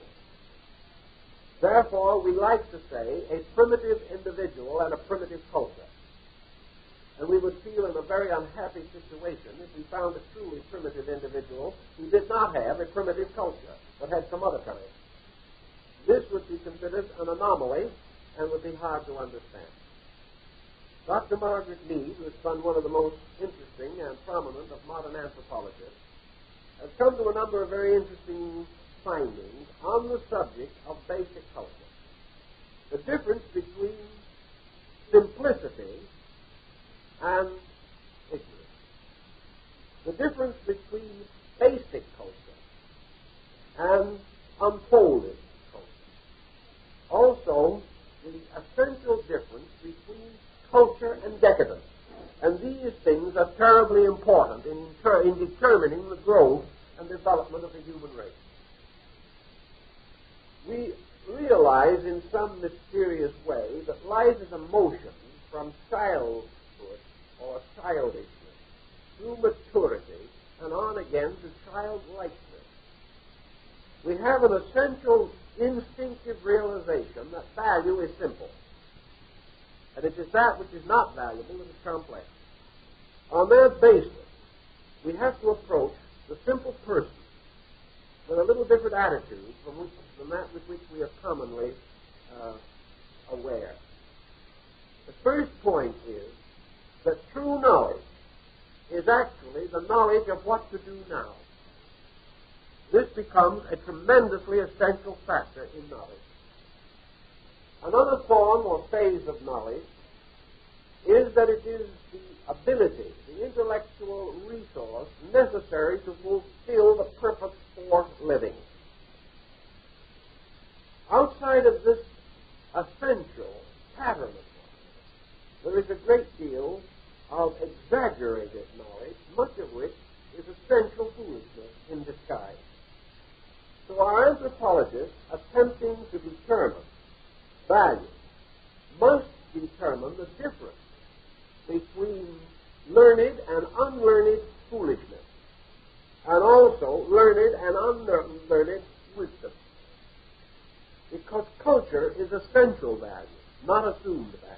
Therefore, we like to say a primitive individual and a primitive culture. And we would feel in a very unhappy situation if we found a truly primitive individual who did not have a primitive culture, but had some other kind. This would be considered an anomaly and would be hard to understand. Doctor Margaret Mead, who has been one of the most interesting and prominent of modern anthropologists, has come to a number of very interesting findings on the subject of basic culture. The difference between simplicity and ignorance. The difference between basic culture and unfolded culture. Also, the essential difference between culture and decadence. And these things are terribly important in, in determining the growth and development of the human race. We realize in some mysterious way that life is a motion from childhood or childishness through maturity and on again to childlikeness. We have an essential instinctive realization that value is simple. And it is that which is not valuable that is complex. On that basis, we have to approach the simple person with a little different attitude from, which, from that with which we are commonly uh, aware. The first point is that true knowledge is actually the knowledge of what to do now. This becomes a tremendously essential factor in knowledge. Another form or phase of knowledge is that it is the ability, the intellectual resource necessary to fulfill the purpose for living. Outside of this essential pattern of knowledge, there is a great deal of exaggerated knowledge, much of which is essential foolishness in disguise. So our anthropologists attempting to determine value must determine the difference between learned and unlearned foolishness and also learned and unlearned wisdom. Because culture is essential value, not assumed value.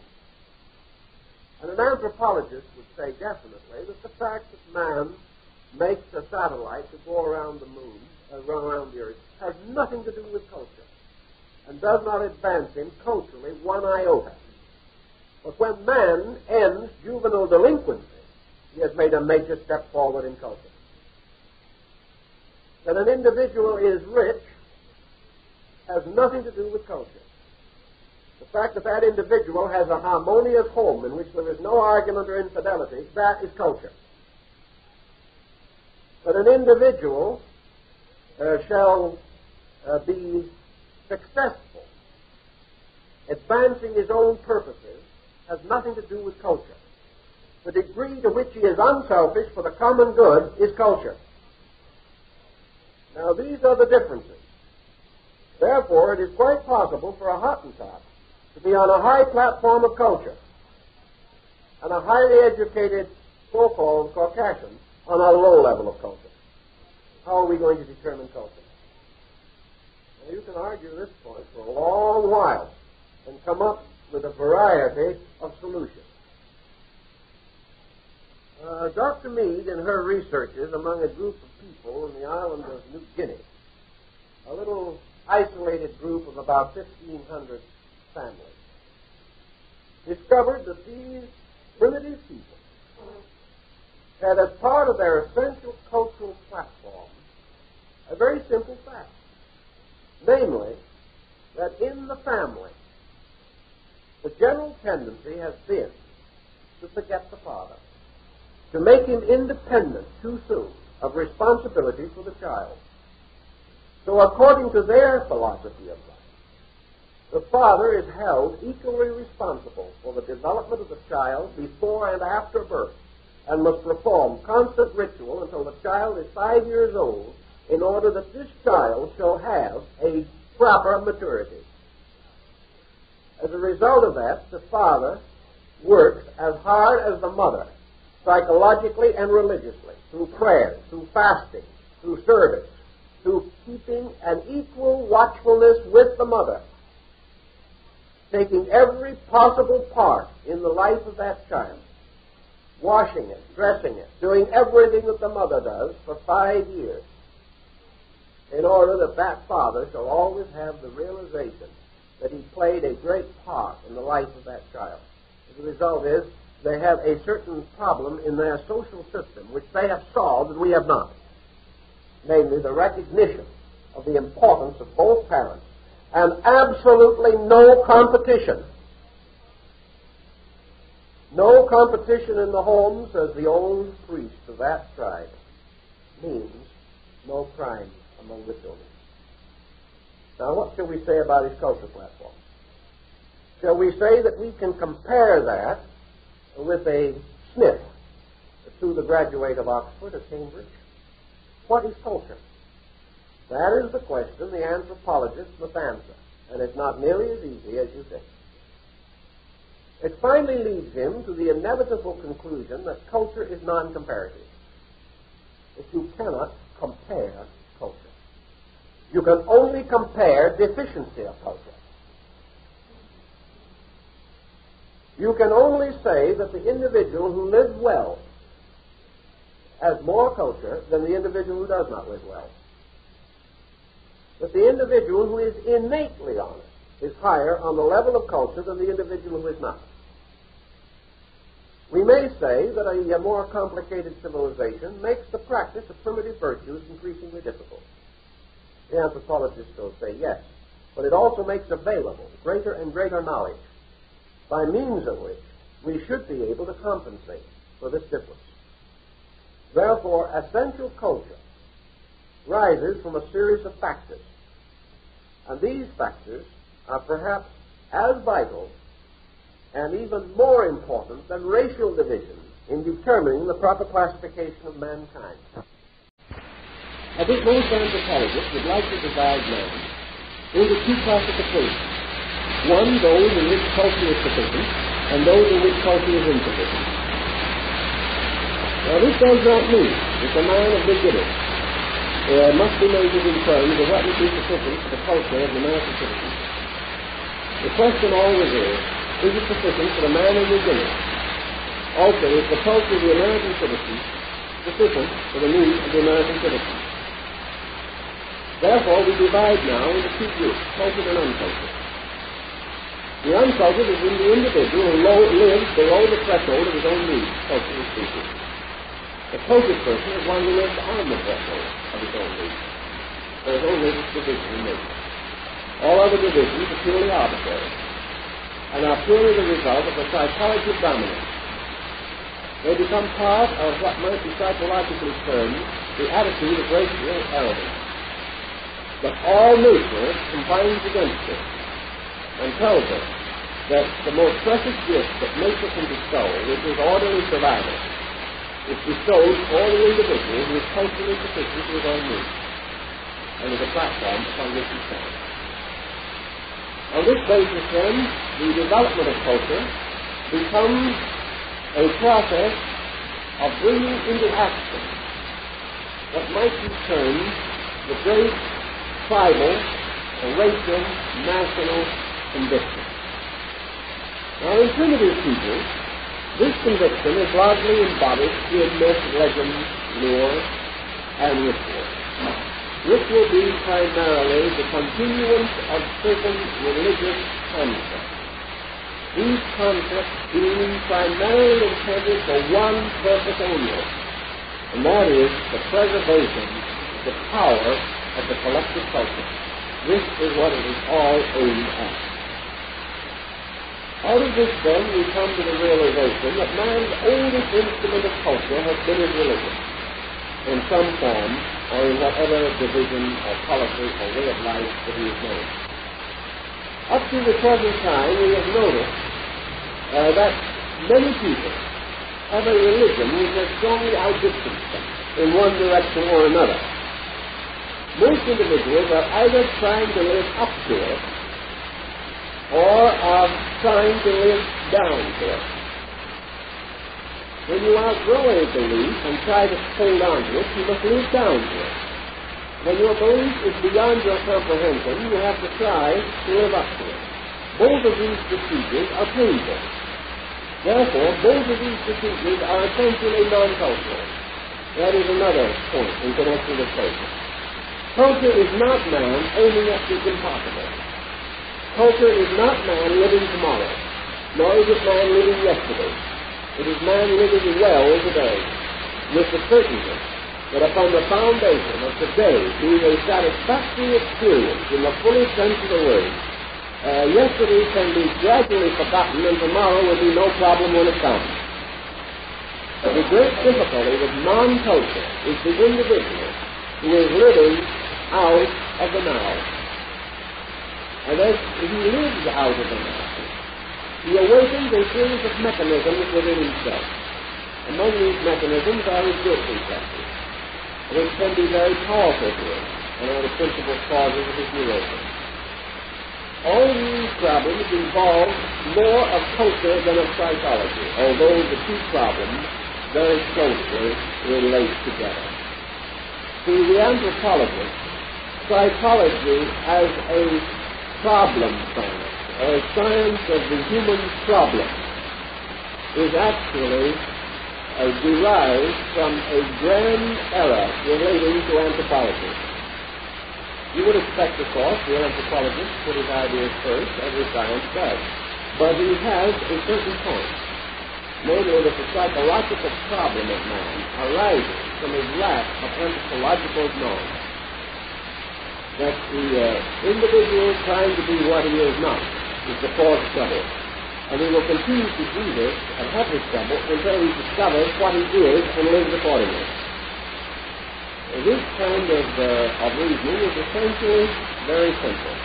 And an anthropologist would say definitely that the fact that man makes a satellite to go around the moon, uh, around the earth, has nothing to do with culture and does not advance him culturally one iota. But when man ends juvenile delinquency He has made a major step forward in culture. That an individual is rich has nothing to do with culture. The fact that that individual has a harmonious home in which there is no argument or infidelity, that is culture. That an individual uh, shall uh, be successful, advancing his own purposes, has nothing to do with culture. The degree to which he is unselfish for the common good is culture. Now, these are the differences. Therefore, it is quite possible for a Hottentot to be on a high platform of culture and a highly educated so-called Caucasian on a low level of culture. How are we going to determine culture? Now, you can argue this point for a long while and come up with a variety of solutions. Uh, Doctor Mead, in her researches among a group of people in the island of New Guinea, a little isolated group of about fifteen hundred families, discovered that these primitive people had, as part of their essential cultural platform, a very simple fact, namely, that in the family, the general tendency has been to forget the father, to make him independent too soon of responsibility for the child. So according to their philosophy of life, the father is held equally responsible for the development of the child before and after birth, and must perform constant ritual until the child is five years old in order that this child shall have a proper maturity. As a result of that, the father works as hard as the mother, psychologically and religiously, through prayer, through fasting, through service, through keeping an equal watchfulness with the mother, taking every possible part in the life of that child, washing it, dressing it, doing everything that the mother does for five years, in order that that father shall always have the realization that he played a great part in the life of that child. The result is they have a certain problem in their social system which they have solved and we have not. Namely, the recognition of the importance of both parents and absolutely no competition. No competition in the home, says the old priest of that tribe, means no crime among the children. Now, what shall we say about his culture platform? Shall we say that we can compare that with a Smith, a pseudo-graduate of Oxford or Cambridge? What is culture? That is the question the anthropologist must answer, and it's not nearly as easy as you think. It finally leads him to the inevitable conclusion that culture is non-comparative, that you cannot compare culture. You can only compare deficiency of culture. You can only say that the individual who lives well has more culture than the individual who does not live well. That the individual who is innately honest is higher on the level of culture than the individual who is not. We may say that a, a more complicated civilization makes the practice of primitive virtues increasingly difficult. The anthropologists will say yes, but it also makes available greater and greater knowledge by means of which we should be able to compensate for this difference. Therefore, essential culture rises from a series of factors, and these factors are perhaps as vital and even more important than racial divisions in determining the proper classification of mankind. I think most anthropologists would like to divide man into two classifications. One, those in which culture is sufficient, and those in which culture is insufficient. Now, this does not mean that the man of beginning uh, must be measured in terms of what would be sufficient for the culture of the American citizen. The question always is, is it sufficient for the man of beginning? Also, is the culture of the American citizen sufficient for the needs of the American citizen? Therefore, we divide now into two groups, cultured and uncultured. The uncultured is in the individual who lives below the threshold of his own needs, culturally speaking. The perfect person is one who lives on the threshold of his own reason. There is no rigid division in nature. All other divisions are purely arbitrary, and are purely the result of the psychology of dominance. They become part of what might be psychologically termed the attitude of racial arrogance. But all nature combines against it, and tells us that the most precious gift that nature can bestow, which is orderly survival, is bestowed on the individual who is culturally sufficient to his own needs, and is a platform upon which he stands. On this basis, then, the development of culture becomes a process of bringing into action what might be termed the great tribal or racial national conviction. Now, in primitive people, this conviction is largely embodied in myth, legend, lore, and ritual. This will be primarily the continuance of certain religious concepts. These concepts being primarily intended for one purpose only, and that is the preservation of the power of the collective culture. This is what it is all aimed at. Out of this, then, we come to the realization that man's oldest instrument of culture has been his religion, in some form or in whatever division or policy or way of life that he is known. Up to the present time, we have noticed uh, that many people have a religion which has strongly outdistanced them in one direction or another. Most individuals are either trying to live up to it or are trying to live down to it. When you outgrow a belief and try to hold on to it, you must live down to it. When your belief is beyond your comprehension, you have to try to live up to it. Both of these procedures are painful. Therefore, both of these procedures are essentially non-cultural. That is another point in connection with culture. Culture is not man aiming at the impossible. Culture is not man living tomorrow, nor is it man living yesterday. It is man living well today, with the certainty that upon the foundation of today being a satisfactory experience in the fullest sense of the word, uh, yesterday can be gradually forgotten and tomorrow will be no problem when it comes. But the great difficulty with non-culture is the individual who is living out of the now. And as he lives out of the now, he awakens a series of mechanisms within himself. Among these mechanisms are his guilty factors, which can be very powerful to him, and are the principal causes of his neurosis. All these problems involve more of culture than of psychology, although the two problems very closely relate together. To the anthropologist, psychology as a problem science, or a science of the human problem, is actually Uh, derived from a grand error relating to anthropology. You would expect, of course, the anthropologist to put his ideas first, as his science does. But he has a certain point, namely that the psychological problem of man arises from his lack of anthropological knowledge. That the uh, individual trying to be what he is not is the cause of trouble. And he will continue to do this and have this trouble until he discovers what he is and lives accordingly. This kind of, uh, of reasoning is essentially very simple.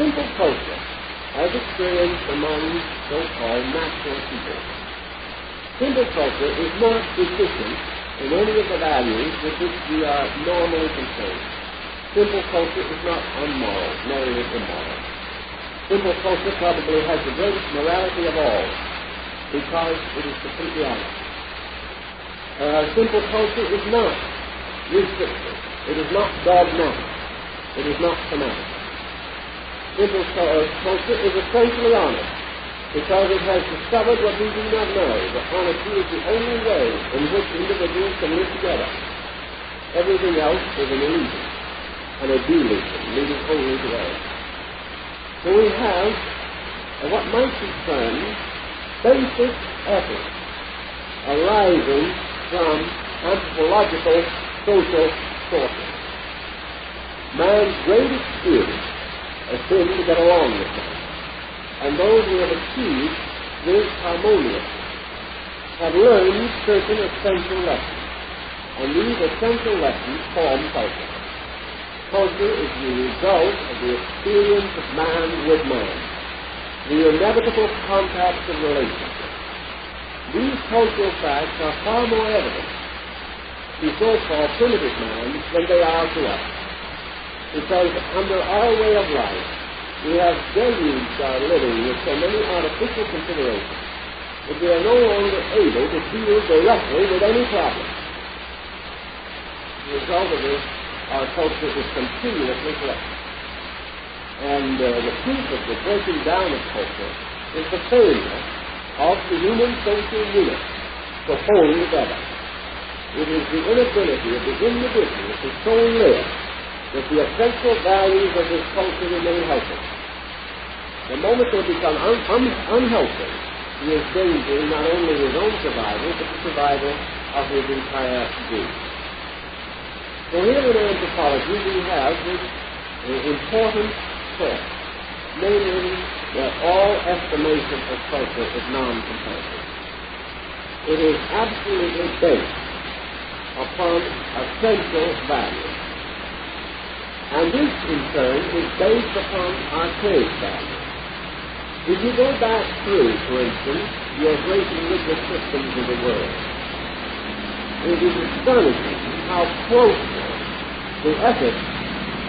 Simple culture, as experienced among so-called natural people. Simple culture is not deficient in any of the values with which we are normally concerned. Simple culture is not unmoral, nor is it immoral. Simple culture probably has the greatest morality of all, because it is completely honest. Uh, simple culture is not restrictive. It is not dogmatic. It is not fanatic. Simple uh, culture is essentially honest, because it has discovered what we do not know, that honesty is the only way in which individuals can live together. Everything else is an illusion, and a delusion, leading only to error. So we have uh, what might be termed basic ethics arising from anthropological social sources. Man's great experience has been to get along with man, and those who have achieved this harmoniously have learned certain essential lessons, and these essential lessons form culture. Culture is the result of the experience of man with man, the inevitable contacts and relationships. These cultural facts are far more evident to so-called primitive man than they are to us, because under our way of life, we have deluged our living with so many artificial considerations that we are no longer able to deal directly with any problem. The result of this, our culture is continuously corrupted. And uh, the proof of the breaking down of culture is the failure of the human social unit to hold together. It is the inability of the individual to so live that the essential values of this culture remain healthy. The moment they become un- un- unhealthy, he is endangering not only his own survival, but the survival of his entire group. So here in anthropology we have this important test, namely that all estimation of culture is non-comparative. It is absolutely based upon essential values, and this in turn is based upon archaic values. If you go back through, for instance, your great religious systems of the world, it is astonishing how closely the ethics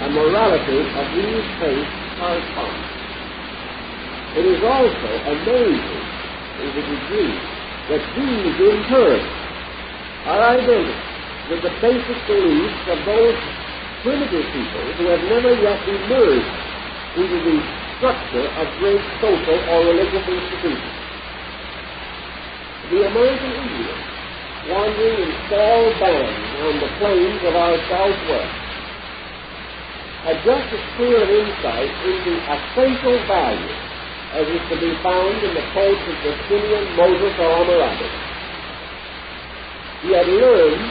and morality of these faiths correspond. It is also amazing in the degree that these in turn are identical with the basic beliefs of those primitive people who have never yet emerged into the structure of great social or religious institutions. The American Indian, wandering in small bands on the plains of our southwest, had just as clear an insight into essential values as is to be found in the cult of Justinian, Moses, or Hammurabi. He had learned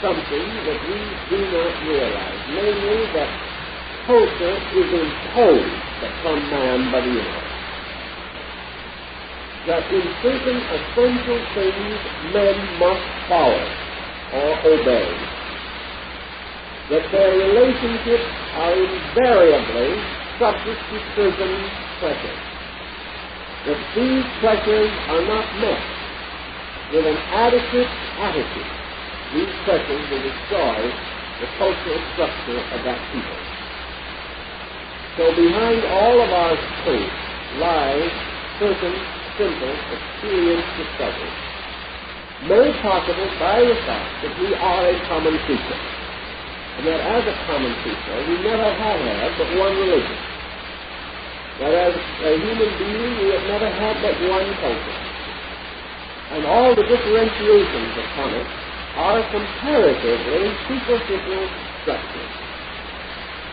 something that we do not realize, namely that culture is imposed upon man by the universe. That in certain essential things men must follow or obey. That their relationships are invariably subject to certain pressures. That these pressures are not met with an adequate attitude, these pressures will destroy the cultural structure of that people. So behind all of our faith lies certain simple experience discoveries, made possible by the fact that we are a common people, and that as a common people we never have had but one religion, that as a human being we have never had but one culture, and all the differentiations upon it are comparatively superficial structures.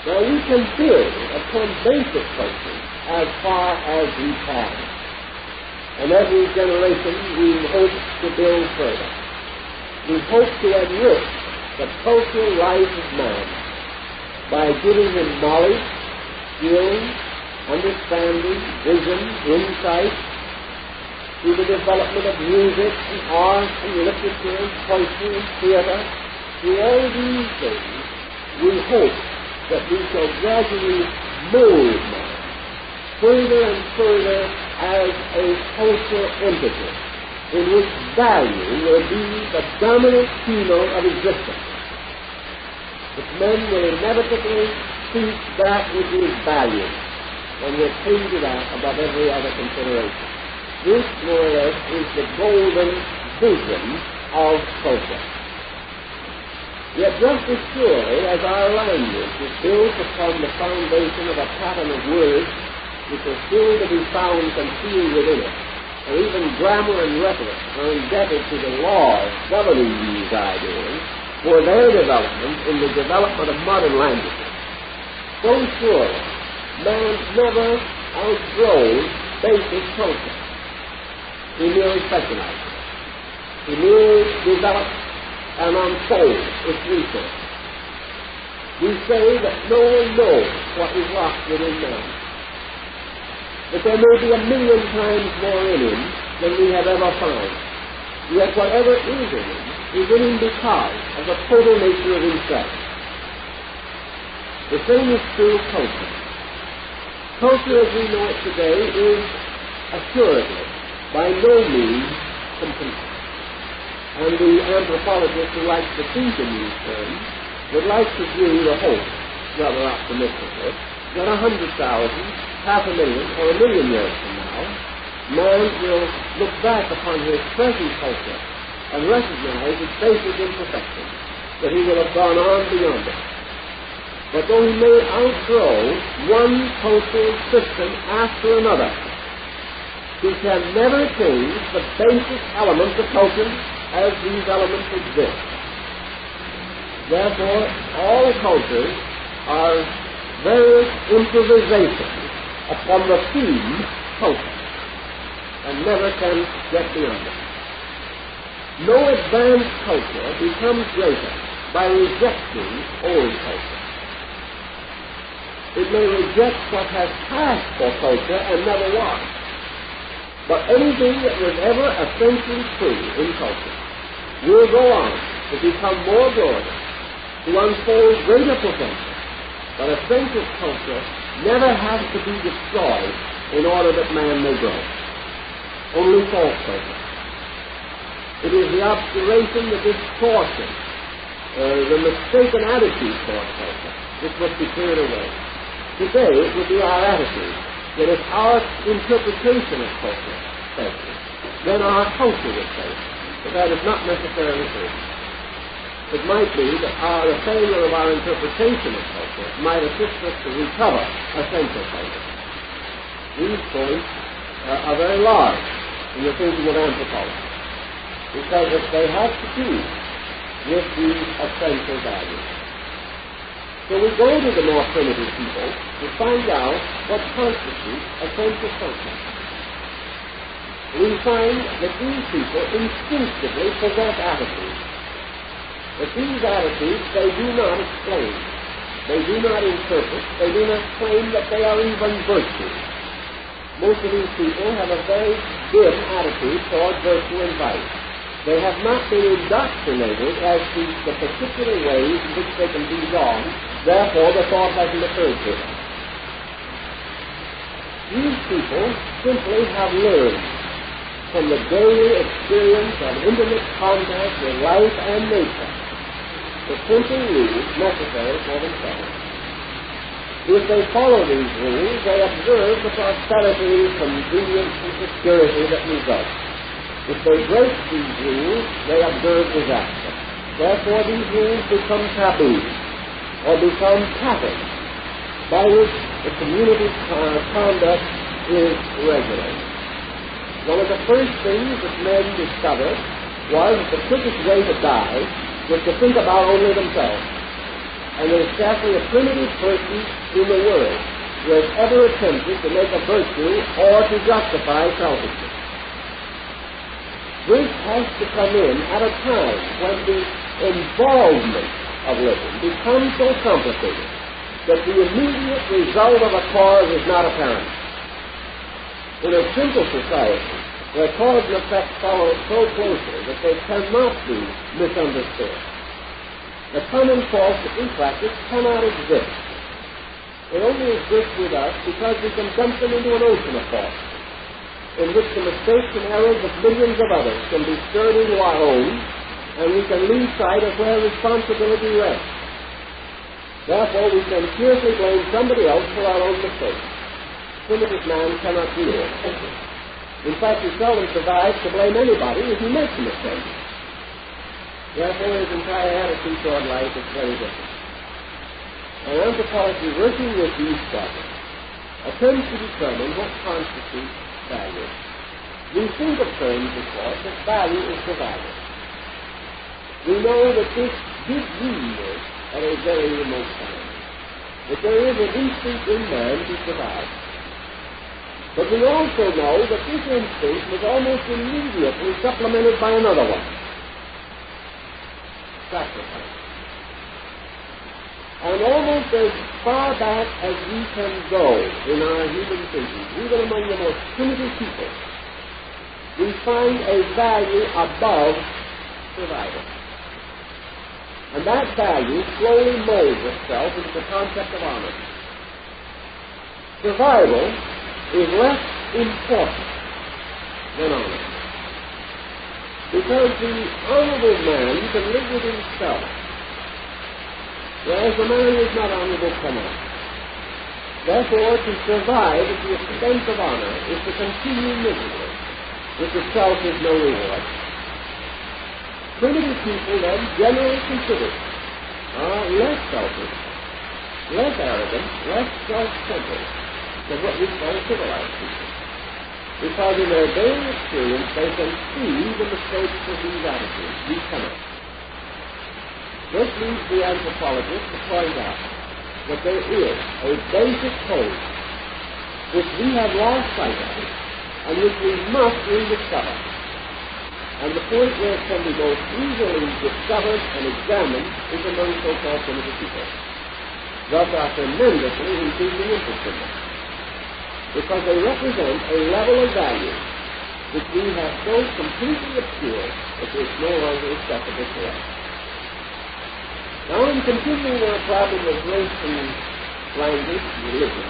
Now, we can build upon basic cultures as far as we can, and every generation we hope to build further. We hope to enrich the cultural life of man by giving him knowledge, skill, understanding, vision, insight, through the development of music and art and literature and poetry and theater. Through all these things, we hope that we shall gradually mold man further and further as a cultural entity in which value will be the dominant keynote of existence. But men will inevitably seek that which is valued and will cling to that above every other consideration. This, more or less, is the golden vision of culture. Yet just as surely as our language is built upon the foundation of a pattern of words which are still to be found concealed within it, or even grammar and rhetoric are indebted to the laws governing these ideas for their development in the development of modern languages, so surely man never outgrows basic culture. He merely specializes. Ini without an unfold is research. We say that no one knows what is locked within man. But there may be a million times more in him than we have ever found. Yet whatever is in him is in him because of the total nature of himself. The same is true of culture. Culture as we know it today is assuredly by no means complete. And the anthropologist who likes to think in these terms would like to view the hope, rather optimistically, that a hundred thousand, half a million, or a million years from now, man will look back upon his present culture and recognize its basic imperfection, that he will have gone on beyond it. But though he may outgrow one cultural system after another, he can never change the basic elements of culture as these elements exist. Therefore, all cultures are various improvisations upon the theme culture, and never can get beyond it. No advanced culture becomes greater by rejecting old culture. It may reject what has passed for culture and never was. But anything that was ever essentially true in culture will go on to become more glorious, to unfold greater potential. But essential culture never has to be destroyed in order that man may grow. Only false culture. It is the obscuration, the distortion, uh, the mistaken attitude toward culture which must be cleared away. Today, it would be our attitude that if our interpretation of culture fails, then our culture would fail. But that is not necessarily true. It might be that our, the failure of our interpretation of culture might assist us to recover essential culture. These points uh, are very large in the thinking of anthropology, because if they have to do with these essential values. So we go to the more primitive people to find out what constitutes essential culture. We find that these people instinctively possess attitudes. But these attitudes, they do not explain. They do not interpret. They do not claim that they are even virtues. Most of these people have a very dim attitude toward virtue and vice. They have not been indoctrinated as to the particular ways in which they can be wrong, therefore the thought hasn't occurred to them. These people simply have learned from the daily experience and intimate contact with life and nature the simple rules necessary for themselves. If they follow these rules, they observe the prosperity, convenience, and security that results. If they break these rules, they observe disaster. Therefore, these rules become taboos, or become patterns, by which the community's conduct is regulated. One of the first things that men discovered was the quickest way to die was to think about only themselves. And there is scarcely a primitive person in the world who has ever attempted to make a virtue or to justify selfishness. This has to come in at a time when the involvement of living becomes so complicated that the immediate result of a cause is not apparent. In a simple society, where cause and effect follow so closely that they cannot be misunderstood, the common fault that we practice cannot exist. They only exist with us because we can dump them into an ocean of faults, in which the mistakes and errors of millions of others can be stirred into our own, and we can lose sight of where responsibility rests. Therefore, we can fiercely blame somebody else for our own mistakes. Primitive man cannot do it. In fact, he seldom survives to blame anybody if he makes a mistake. Therefore, his entire attitude toward life is very different. An anthropology working with these problems attempts to determine what constitutes value. We think of terms, of course, that value is provided. We know that this did mean this at a very remote time, that there is an instinct in man to survive. But we also know that this instinct was almost immediately supplemented by another one. Sacrifice. And almost as far back as we can go in our human thinking, even among the most primitive people, we find a value above survival. And that value slowly molds itself into the concept of honor. Survival is less important than honor, because the honorable man can live with himself, whereas the man who is not honorable cannot. Therefore, to survive at the expense of honor is to continue miserably, which itself is no reward. Primitive people then, generally considered, are less selfish, less arrogant, less self-centered than what we call civilized people, because in their daily experience they can see the mistakes of these attitudes. We cannot. This leads the anthropologists to point out that there is a basic code which we have lost sight of and which we must rediscover. And the point where it can be most easily discovered and examined is among so-called primitive people. Thus are tremendously increasing interest in them, because they represent a level of value which we have so completely obscured that it is no longer acceptable to us. Now, in continuing our problem of race and language and religion,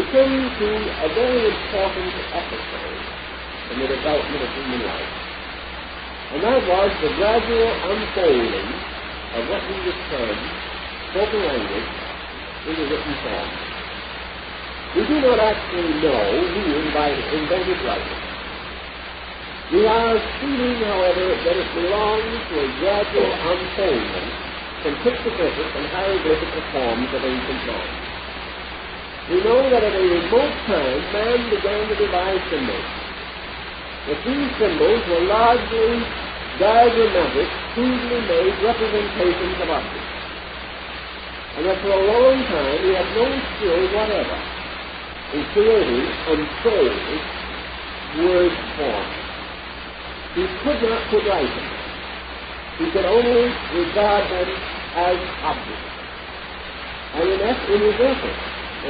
we come to a very important episode in the development of human life, and that was the gradual unfolding of what we would term spoken language in the written form. We do not actually know who invited, invented writing. We are assuming, however, that it belongs to a gradual unfolding from cryptographic and hieroglyphical forms of ancient knowledge. We know that at a remote time, man began to devise symbols, that these symbols were largely diagrammatic, crudely made representations of objects, and that for a long time we had no skill whatever in creating and creating word forms. He could not put writing. He could only regard them as objects. And in that, in his effort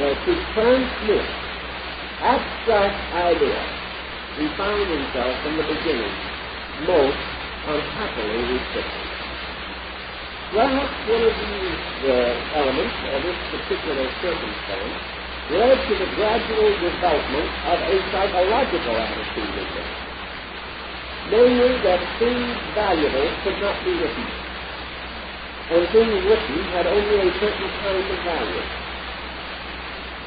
uh, to transmit abstract ideas, he found himself from the beginning most unhappily restricted. Perhaps one of these uh, elements, or this particular circumstance, led to the gradual development of a psychological attitude in this, namely that things valuable could not be written, and things written had only a certain kind of value.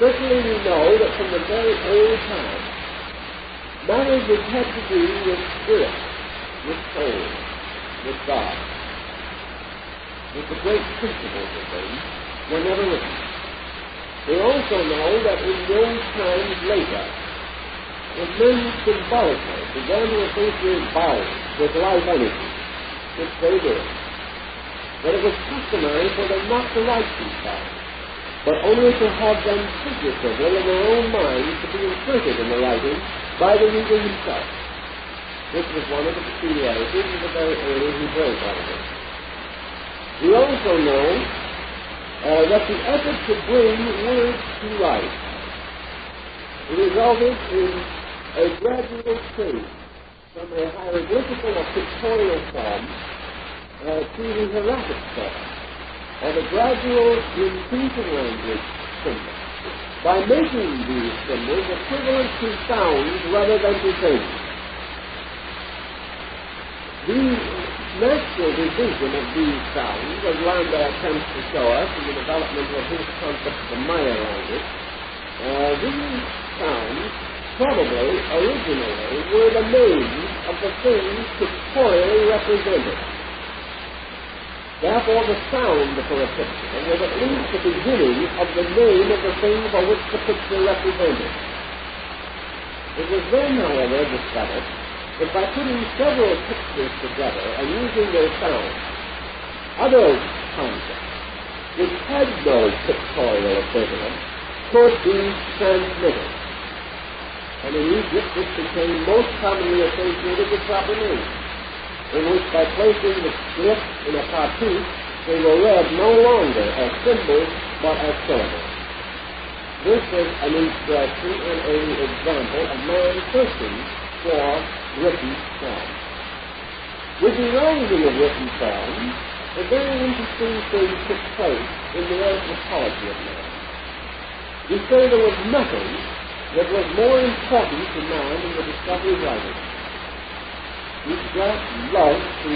Certainly we know that from the very old time, marriage has had to do with spirit, with soul, with God, with the great principles of things were never written. We also know that in those times later, when men symbolically began to associate vows with life energy, which they did, that it was customary for them not to write these vows, but only to have them figuratively in their own minds to be inserted in the writing by the reader himself. This was one of the peculiarities of the very early Hebrew language. We also know uh, that the effort to bring words to life resulted in a gradual change from a hieroglyphical or pictorial form uh, to the hieratic form, and a gradual increase in language symbols by making these symbols equivalent to sounds rather than to things. The natural division of these sounds, as Landau attempts to show us in the development of his concept of the Maya language, uh, these sounds probably originally were the names of the things pictorially represented. Therefore, the sound for a picture was at least the beginning of the name of the thing for which the picture represented. It was then, however, discovered that by putting several pictures together and using their sounds, other concepts which had no pictorial equivalent could be transmitted. and in Egypt this became most commonly associated with Rabbanu, in which by placing the slip in a cartouche, they were read no longer as symbols but as syllables. This is an instruction and an example of man's searching for written form. With the rising of written form, a very interesting thing took place in the anthropology of man. We say there was nothing that was more important to man than the discovery of writing. We just love to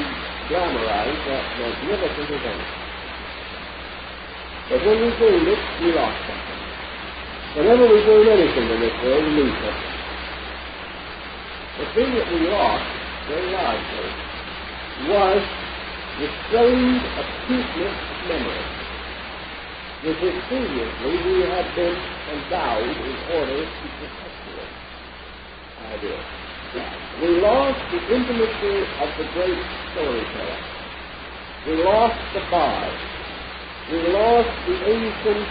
glamorize that magnificent event. But when we gained it, we lost something. Whenever we gain anything in this world, we lose something. The thing that we lost, very largely, was the strained acuteness of memory, which is previously we had been endowed in order to perpetuate ideas. We lost the intimacy of the great storyteller. We lost the bard. We lost the ancient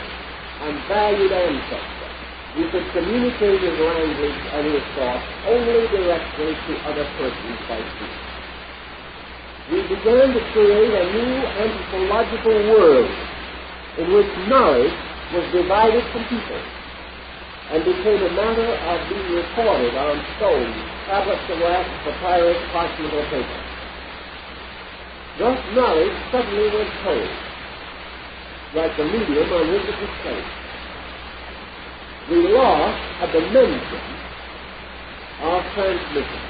and valued ancestor. We could communicate his language and his thoughts only directly to other persons by speech. We began to create a new anthropological world in which knowledge was divided from people and became a matter of being recorded on stones, tablets of wax, papyrus, parchment, or paper. Thus knowledge suddenly went cold, like the medium on which it was placed. We lost a dimension of transmission.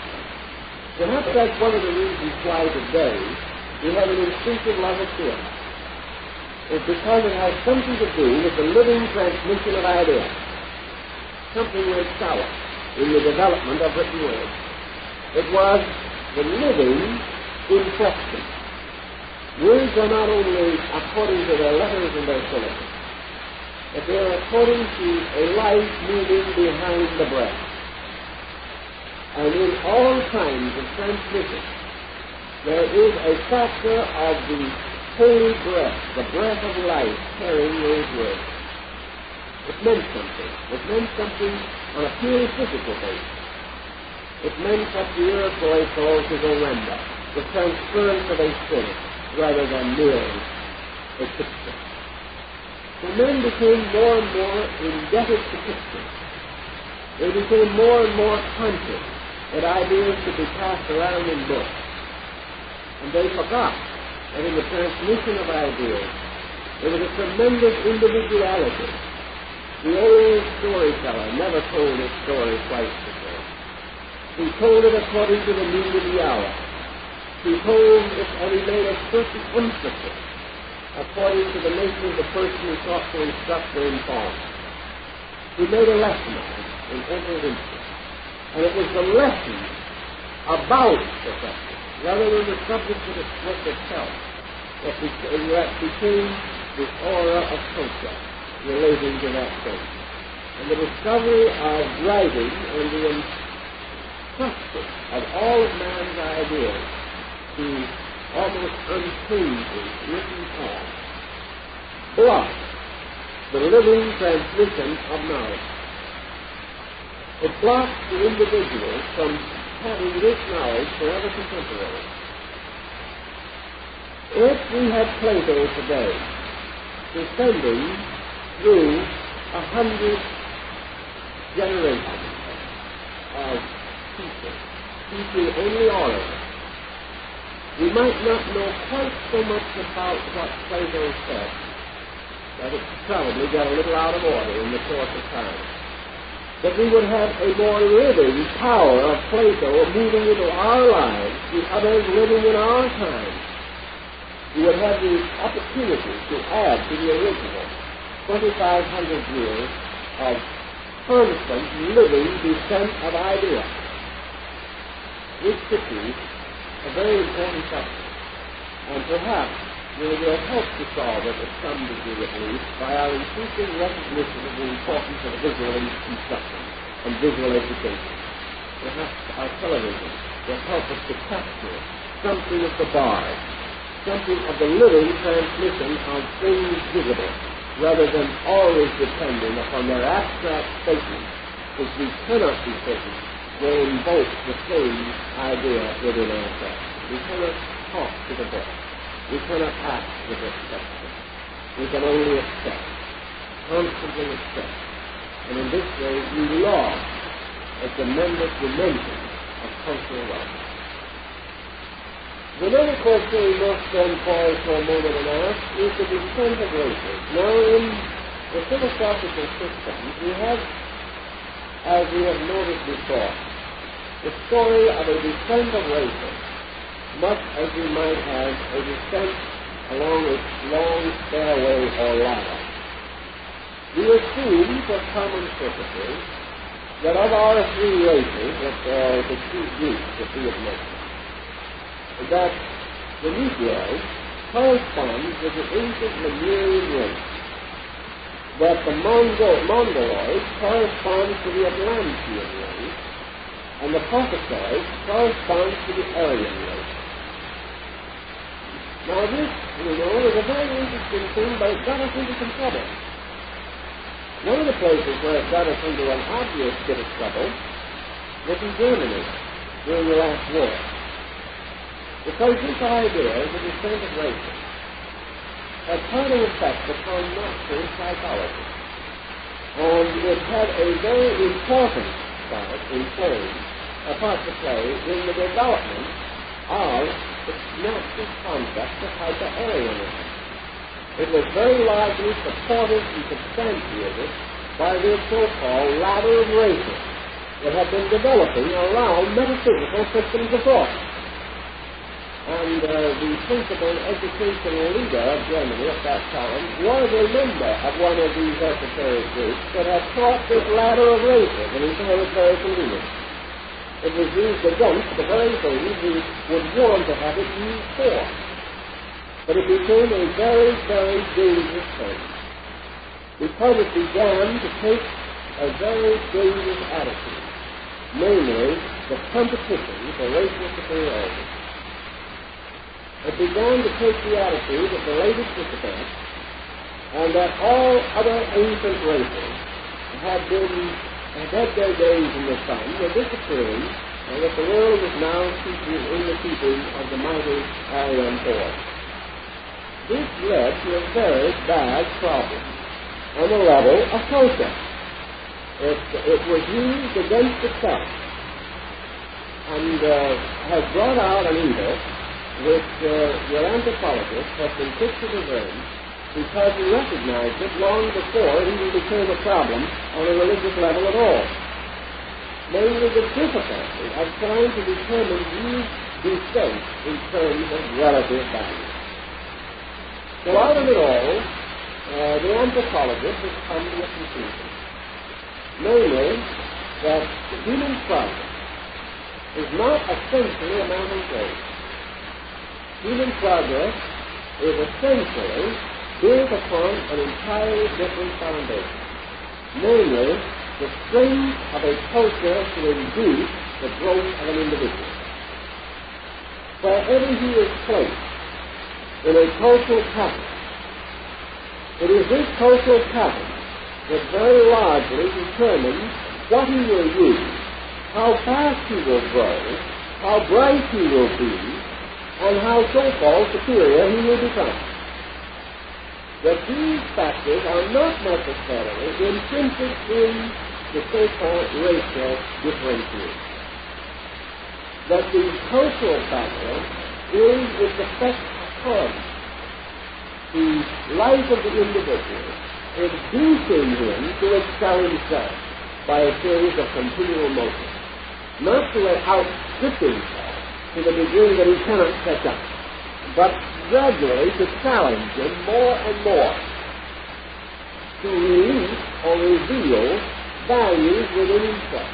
Perhaps that's one of the reasons why today we have an instinctive love of fear. It's because it has something to do with the living transmission of ideas. Something went sour in the development of written words. It was the living impression. Words are not only according to their letters and their syllables, but they are according to a life moving behind the breath. And in all kinds of transmission, there is a factor of the holy breath, the breath of life carrying those words. It meant something. It meant something on a purely physical basis. It meant what the Iroquois called the surrender, the transference of a spirit, rather than merely a picture. So men became more and more indebted to pictures. They became more and more conscious that ideas could be passed around in books. And they forgot that in the transmission of ideas, there was a tremendous individuality. The old storyteller never told his story twice before. He told it according to the need of the hour. He told it, and he made a certain emphasis according to the nature of the person who sought to instruct or inform. He made a lesson of it in every instance. And it was the lesson about the subject, rather than the subject of the work itself, that became this aura of culture relating to that thing. And the discovery of writing and the instruction of all of man's ideas to almost unchanging written form blocked the living transmission of knowledge. It blocks the individual from having this knowledge forever contemporary. If we had Plato today, descending through a hundred generations of teachers, teaching only oracles, we might not know quite so much about what Plato said, that it probably got a little out of order in the course of time. But we would have a more living power of Plato moving into our lives, the others living in our time. We would have the opportunity to add to the original twenty-five hundred years of constant living descent of idea. This could be a very important factor, and perhaps we will help to solve it at some degree at least by our increasing recognition of the importance of visual instruction and visual education. Perhaps our television will help us to capture something of the bard, something of the living transmission of things visible, rather than always depending upon their abstract statements because we cannot be certain will invoke the same idea within ourselves. We cannot talk to the book. We cannot ask with respect. We can only accept, constantly accept. And in this way, we lost a tremendous dimension of cultural life. The other question we must then pause for a moment and ask is the descent of races. Now, in the philosophical system, we have, as we have noticed before, the story of a descent of races, much as we might have a descent along its long stairway or ladder. We assume, for common purposes, that of our three races, let's call the two Greeks, the three of nature, that the Negro corresponds with the ancient Lemurian race, that the Mongol- Mongoloid corresponds to the Atlantean race, and the Caucasoid corresponds to the Aryan race. Now this, you know, is a very interesting thing, but it got us into some trouble. One of the places where it got us into an obvious bit of trouble was in Germany during the last war. Because this idea of the descent of races had quite an effect upon Nazi psychology, and it had a very important part in playing, a part to play in the development of the Nazi concept of hyper-Aryanism. It was very largely supported and substantiated by the so-called ladder of races that had been developing around metaphysical systems of thought. And uh, the principal educational leader of Germany at that time was a member of one of these esoteric groups that had taught this ladder of races, and he thought it very convenient. It was used against the very thing he was warned to have it used for. But it became a very, very dangerous thing, because it began to take a very dangerous attitude, namely the competition for racial superiority. It began to take the attitude of the latest participants, and that all other ancient races had been, had had their days in the sun, were disappearing, and that the world is now seeking in the keeping of the mighty Aryan horde. This led to a very bad problem on the level of culture. It, it was used against itself, and uh, has brought out an evil which uh, your anthropologists have been quick to discern, because he recognized it long before it even became a problem on a religious level at all. Namely, the difficulty of trying to determine these descents in terms of relative value. So out of it all, uh, the anthropologist has come to a conclusion, namely, that the human progress is not essentially a mountain range. Human progress is essentially built upon an entirely different foundation, namely the strength of a culture to induce the growth of an individual. Wherever he is placed in a cultural pattern, it is this cultural pattern that very largely determines what he will use, how fast he will grow, how bright he will be, and how so-called superior he will become. That these factors are not necessarily intrinsic in the so-called racial differentiation. That the cultural factor is its effect upon the life of the individual, inducing him to excel himself by a series of continual motions, not to outstrip himself to the degree that he cannot catch up, but gradually to challenge him more and more, to release or reveal values within himself.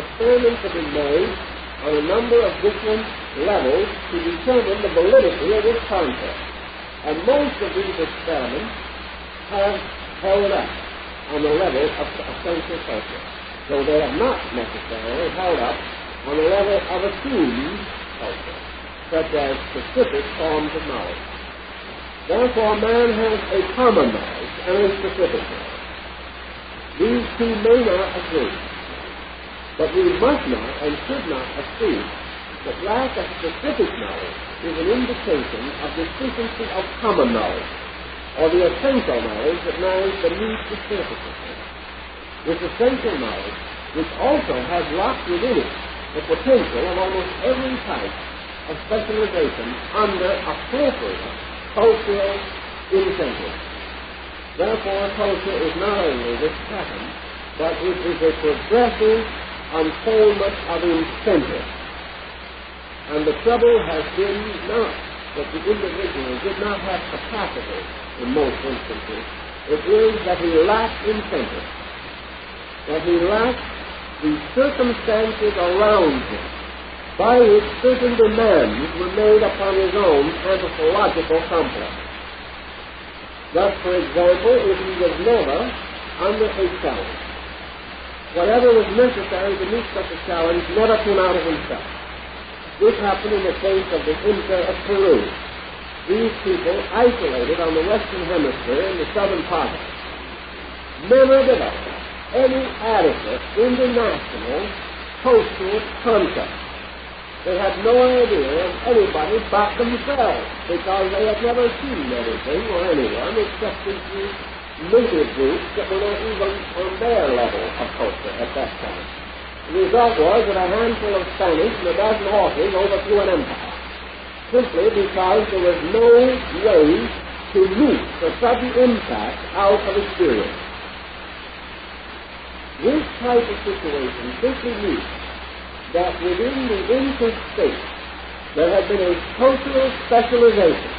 Experiments have been made on a number of different levels to determine the validity of this concept, and most of these experiments have held up on the level of essential culture, though they have not necessarily held up on the level of assumed culture, such as specific forms of knowledge. Therefore, man has a common knowledge and a specific knowledge. These two may not agree. But we must not and should not assume that lack of specific knowledge is an indication of deficiency of common knowledge, or the essential knowledge that marries the need to certify. This essential knowledge, which also has locked within it the potential of almost every type of specialization under appropriate cultural incentives. Therefore, culture is not only this pattern, but it is a progressive unfoldment of incentives. And the trouble has been not that the individual did not have capacity in most instances. It is that he lacked incentive, that he lacked the circumstances around him by which certain demands were made upon his own anthropological complex. Thus, for example, if he was never under a challenge, whatever was necessary to meet such a challenge never came out of himself. This happened in the case of the Inca of Peru. These people, isolated on the western hemisphere in the southern part, never developed any adequate international cultural concept. They had no idea of anybody but themselves, because they had never seen anything or anyone except these native groups that were not even on their level of culture at that time. The result was that a handful of Spanish and a dozen horses overthrew an empire, simply because there was no way to meet the sudden impact out of experience. This type of situation simply means that within the Inca state there had been a cultural specialization.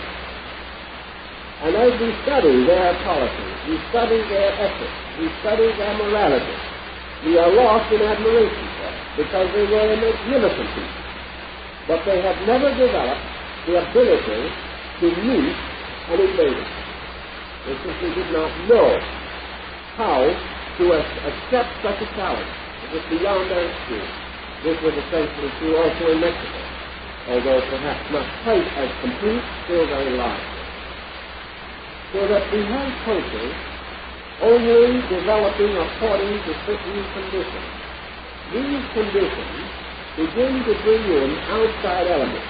And as we study their politics, we study their ethics, we study their morality, we are lost in admiration for them, because they were a magnificent people. But they have never developed the ability to meet an invader. They simply did not know how to accept such a challenge. It was beyond their experience. This was essentially true also in Mexico, although perhaps not quite as complete, still very large. So that we have cultures only developing according to certain conditions. These conditions begin to bring in outside elements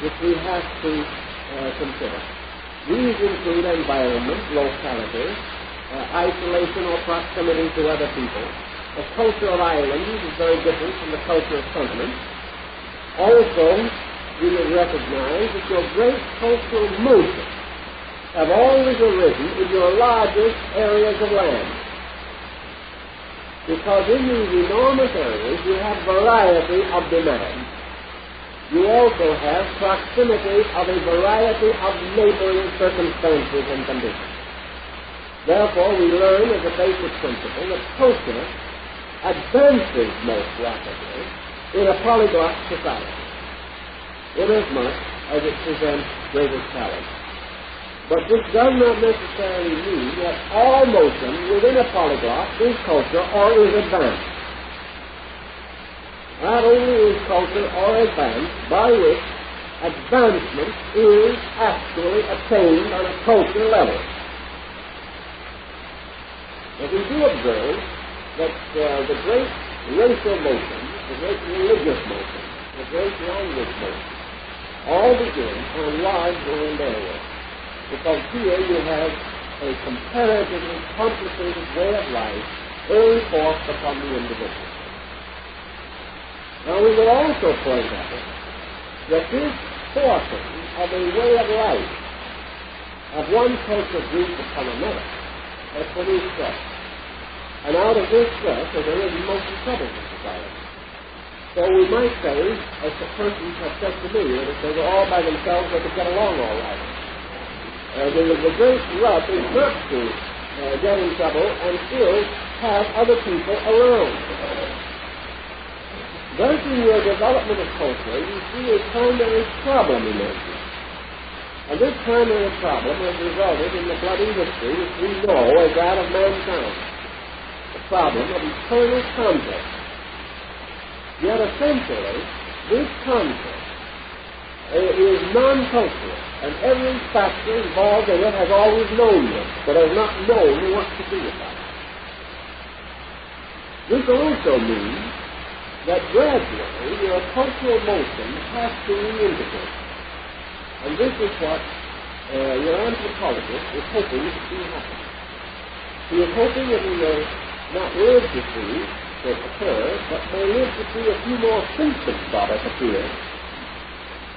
which we have to uh, consider. These include environment, locality, uh, isolation or proximity to other people. The culture of islands is very different from the culture of continents. Also, we recognize that your great cultural movements have always arisen in your largest areas of land, because in these enormous areas you have variety of demand. You also have proximity of a variety of neighboring circumstances and conditions. Therefore, we learn as a basic principle that culture advances most rapidly in a polyglot society, inasmuch as it presents greater challenges. But this does not necessarily mean that all motion within a polyglot is culture or is advanced. Not only is culture or advanced by which advancement is actually attained on a culture level. But we do observe that uh, the great racial motion, the great religious motion, the great language motion, all begin on large land areas. Because here you have a comparatively complicated way of life enforced upon the individual. Now we will also point out that this forcing of a way of life of one culture group upon another has produced stress. And out of this stress has arisen most troubles in society. So we might say, as the persons have said to me, that if they were all by themselves they could get along all right. Uh, the, the great rub is not to uh, get in trouble and still have other people around. Thus, in your development of culture, you see a primary problem emerging. And this primary problem has resulted in the bloody history which we know as that of mankind, the problem of eternal conflict. Yet, essentially, this conflict is non-cultural, and every factor involved in it has always known this, but has not known what to do about it. This also means that gradually your cultural motion has to reintegrate. And this is what uh, your anthropologist is hoping to see happen. He is hoping that we may not live to see that occur, but may live to see a few more symptoms of it appear.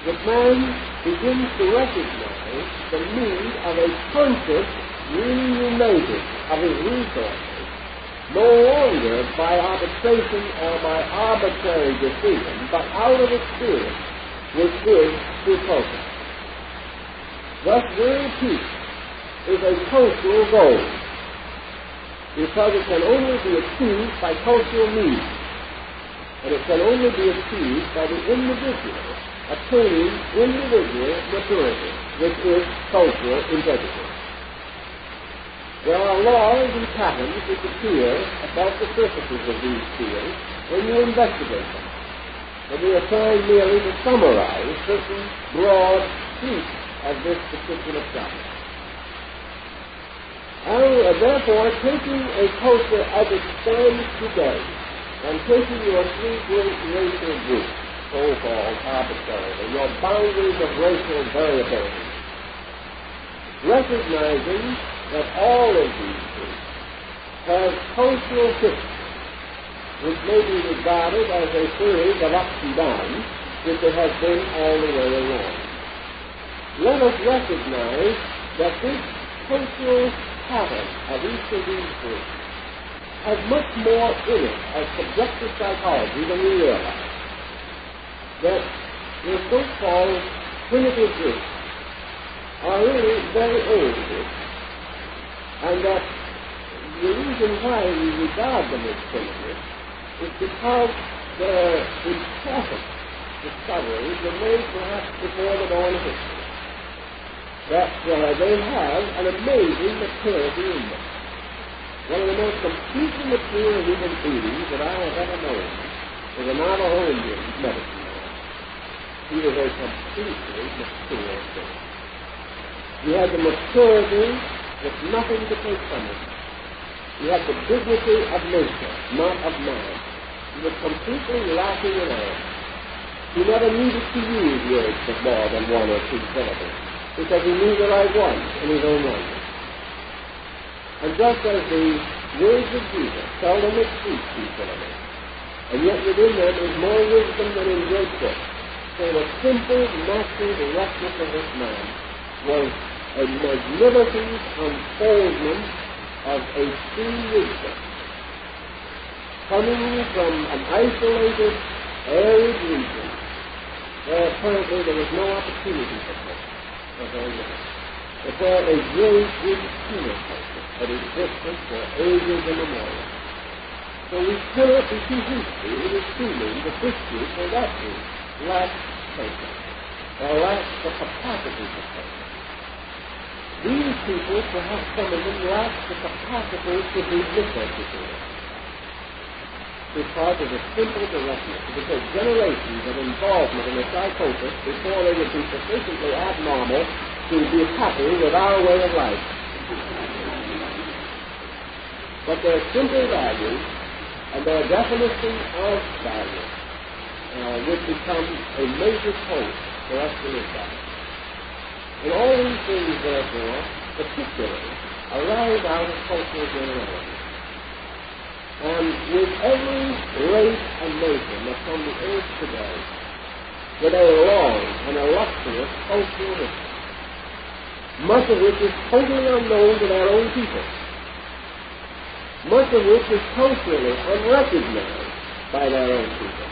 That man begins to recognize the need of a conscious reuniting of his resources, no longer by arbitration or by arbitrary decision, but out of experience, which is through culture. Thus, real peace is a cultural goal, because it can only be achieved by cultural means, and it can only be achieved by the individual attaining individual maturity, which is cultural integrity. There are laws and patterns which appear about the surfaces of these fields when you investigate them, but we are trying merely to summarize certain broad features of this particular problem. I am therefore taking a culture as it stands today and taking your three great racial groups, so-called arbitrarily, your boundaries of racial variability, recognizing that all of these things have cultural history, which may be regarded as a series of ups and downs, which it has been all the way along. Let us recognize that this cultural pattern of each of these things has much more in it as subjective psychology than we realize. That the so-called primitive groups are really very old groups, and that the reason why we regard them as primitive is because their important discoveries were made perhaps before the dawn of history. That uh, they have an amazing maturity in them. One of the most completely mature human beings that I have ever known was a Navajo Indian medicine man. He was a completely mature man. He had the maturity with nothing to take from it. He had the dignity of nature, not of man. He was completely lacking in all. He never needed to use words of more than one or two syllables, because he knew the right ones in his own language. And just as the words of Jesus seldom exceed two syllables, and yet within them is more wisdom than in great books, so the simple, natural directness of this man was a magnificent unfoldment of a true wisdom, coming from an isolated, arid region where apparently there was no opportunity for him, for very much, but where a great, great human culture had existed for ages immemorial. So we cannot be too hasty in assuming that this group or that group lacks culture, or lacks the capacity for culture. These people, perhaps some of them, lack the capacity to be miseducated because of the simple directness, because generations of involvement in the psychosis before they would be sufficiently abnormal to be happy with our way of life. But their simple values and their definition of value uh, would become a major point for us to look at. And all these things, therefore, particularly, arise out of cultural generality. And with every race and nation that from the earth today, with a long and illustrious cultural history, much of which is totally unknown to their own people, much of which is culturally unrecognized by their own people.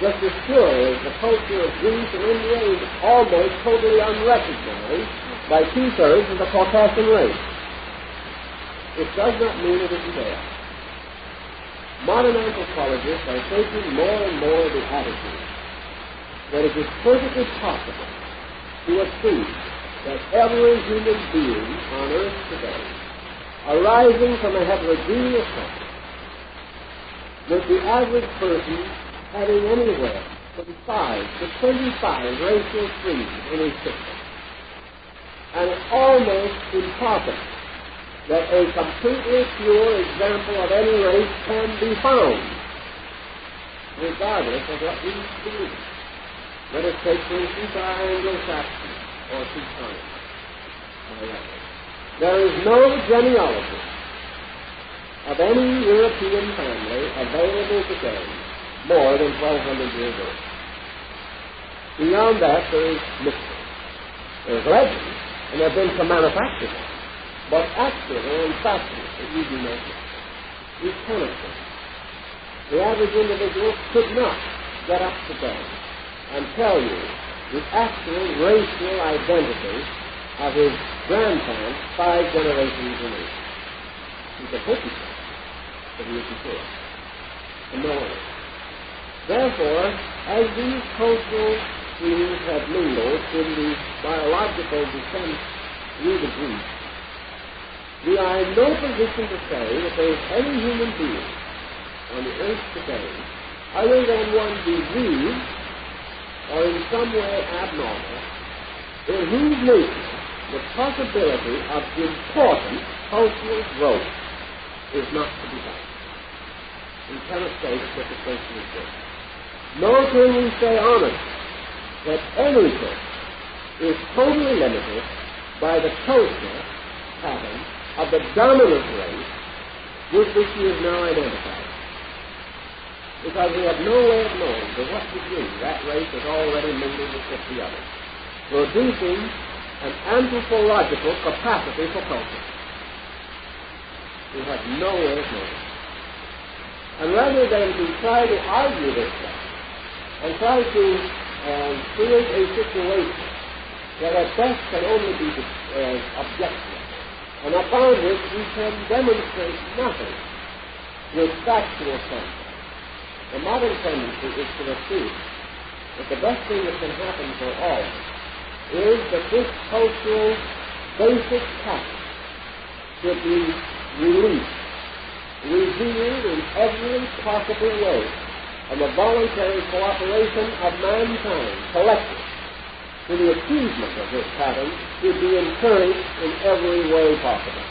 Just as surely as the culture of Greece and India is almost totally unrecognized by two-thirds of the Caucasian race, it does not mean it isn't there. Modern anthropologists are taking more and more the attitude that it is perfectly possible to assume that every human being on earth today, arising from a heterogeneous culture, that the average person having anywhere from five to twenty-five racial streams in his system, and almost impossible that a completely pure example of any race can be found, regardless of what we believe. Let us take, for instance, our Anglo-Saxon or Teutonic. There is no genealogy of any European family available today more than twelve hundred years old. Beyond that, there is mystery. There is legend, and there have been some manufactured ones. But actually, and factually, that you do not know. You cannot know. The average individual could not get up today and tell you the actual racial identity of his grandparents five generations later. He could hope he could, but he isn't sure. And no one else. Therefore, as these cultural streams have mingled in the biological descent through the Greeks, we are in no position to say that there is any human being on the earth today other than one diseased or in some way abnormal in whose nature the possibility of important cultural growth is not to be found. We cannot say that such a person exists. Nor can we say honestly that anything is totally limited by the culture pattern of the dominant race with which he is now identified. Because we have no way of knowing to what degree that race is already mingled with the other, producing an anthropological capacity for culture. We have no way of knowing. And rather than to try to argue this fact and try to um, create a situation that at best can only be uh, objective, and upon which we can demonstrate nothing with factual sense. The modern tendency is to assume that the best thing that can happen for all is that this cultural basic pattern should be released, revealed in every possible way, and the voluntary cooperation of mankind collected to the achievement of this pattern should be encouraged in every way possible.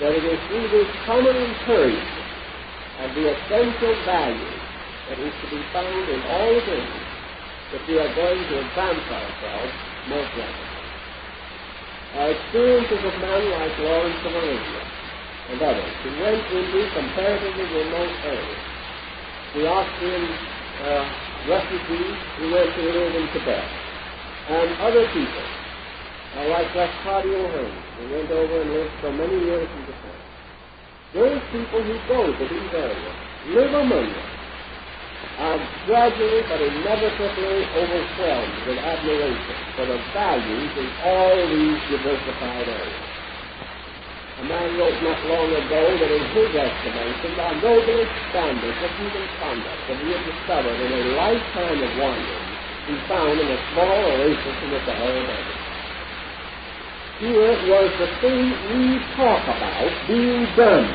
That it is through this common encouragement of the essential value that is to be found in all things that we are going to advance ourselves most rapidly. Our experiences of men like Lawrence of Arabia and others who went into comparatively remote areas, the Austrian uh, refugees who went to live in Tibet, and other people, uh, like Leocadia Holmes, who went over and lived for many years in Japan. Those people who go to these areas, live among them, are gradually but inevitably overwhelmed with admiration for the values in all these diversified areas. A man wrote not long ago that in his estimation, the noblest standards of human conduct that he had discovered in a lifetime of wandering be found in a small oasis in the Sahara Desert. Here was the thing we talk about being done.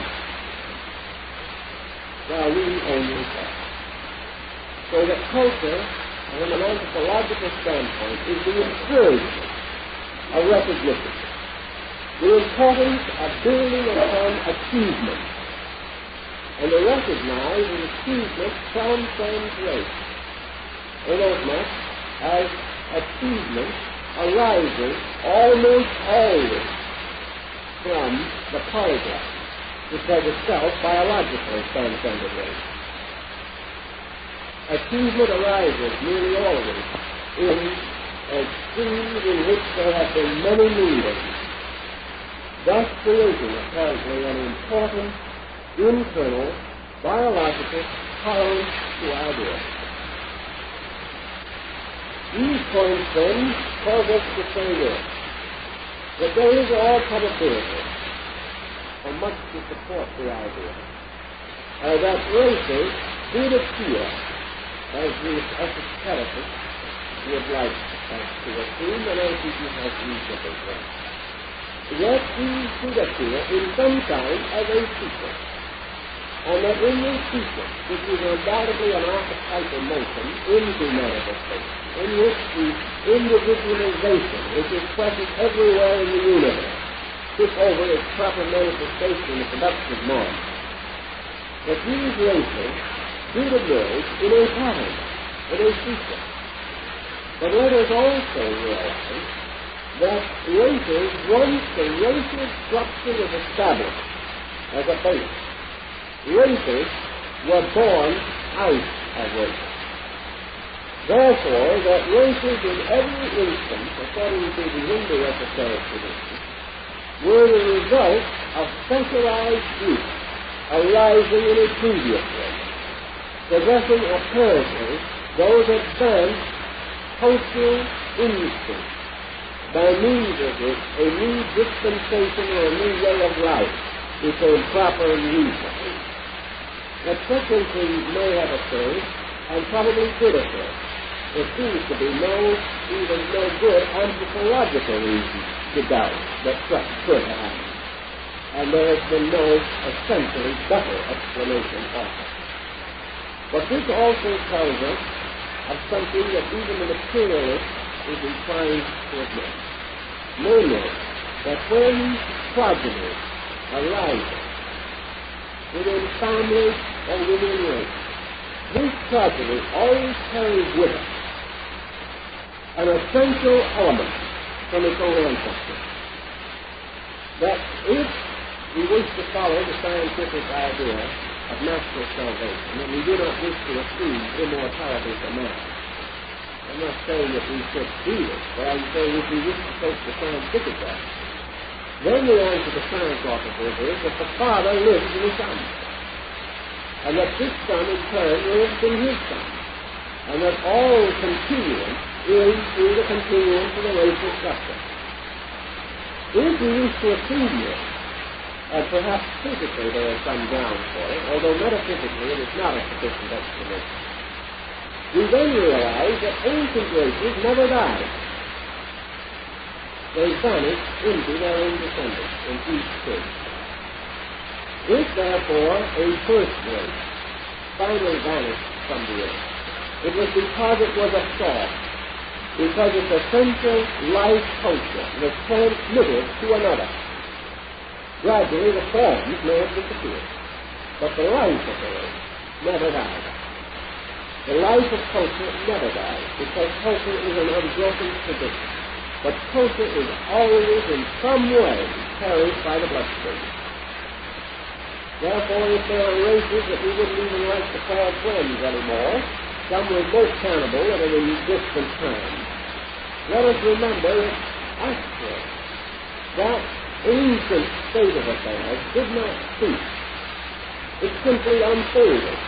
Well, we only talk. So that culture, from an anthropological standpoint, is the encouragement of recognition, the importance of building upon achievement, and to recognize that achievement transcends race, inasmuch as achievement arises almost always from the polyglot, which has itself biologically transcended race. Achievement arises nearly always in a stream in which there have been many meanings, thus creating apparently an important internal biological current to our being. These points, then, cause us to say this, that there is all probability, or much to support the idea, uh, that races did appear, as the esotericists would like us to assume, and I think you have reasonable grounds. Yet these did appear in some kind as a sequence, and that in this sequence, which is undoubtedly an archetypal notion into manifestation, in which the individualization which is present everywhere in the universe took over its proper manifestation in the production of man. But these races do the world in a pattern, in a sequence. But let us also realize that races, once the racial structure was established as a base, races were born out of races. Therefore, that races in every instance, according to the Hindu esoteric tradition, were the result of specialized groups arising in a previous race, possessing apparently those advanced cultural instincts by means of which a new dispensation or a new way of life became proper and useful. That such a thing may have occurred, and probably did occur. There seems to be no, even no good anthropological reason to doubt that such could have happened. And there has been no essentially better explanation of it. But this also tells us of something that even the materialist is inclined to admit. Namely, that when progeny arises within families or within races, this progeny always carries with it an essential element from its own ancestry. That if we wish to follow the scientific idea of natural salvation, and we do not wish to assume immortality for man, I'm not saying that we should do this, but I'm saying if we wish to take the scientific aspect, then the answer the science officer is that the father lives in the son, and that this son in turn lives in his son, and that all continuum is through the continuum of the racial structure. If we wish to assume this, and perhaps physically there is some ground for it, although metaphysically it is not a sufficient explanation, we then realize that ancient races never died. They vanished into their own descendants in each case. If, therefore, a first race finally vanished from the earth, it was because it was a thought, because its essential life culture was transmitted to another. Gradually, the forms may have disappeared, but the life of the race never died. The life of culture never dies, because culture is an unbroken tradition. But culture is always, in some way, carried by the bloodstream. Therefore, if there are races that we wouldn't even like to call friends anymore, some remote cannibal at an distant time, let us remember that actually that ancient state of affairs did not cease. It simply unfolded.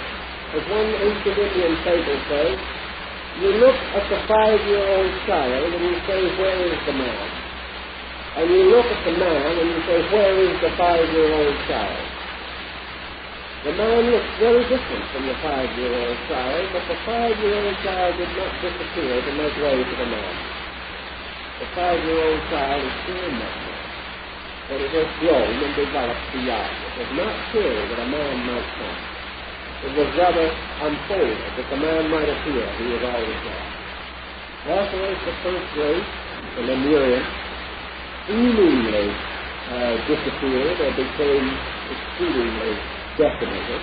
As one ancient Indian fable says, you look at the five-year-old child and you say, where is the man? And you look at the man and you say, where is the five-year-old child? The man looks very different from the five-year-old child, but the five-year-old child did not disappear to make way for the man. The five-year-old child is still a man, but it has grown and developed beyond. It was not clear that a man might come. It was rather unfolded that the man might appear who was always there. Therefore, it's the first race, the Lemurian, seemingly uh, disappeared or became exceedingly decimated.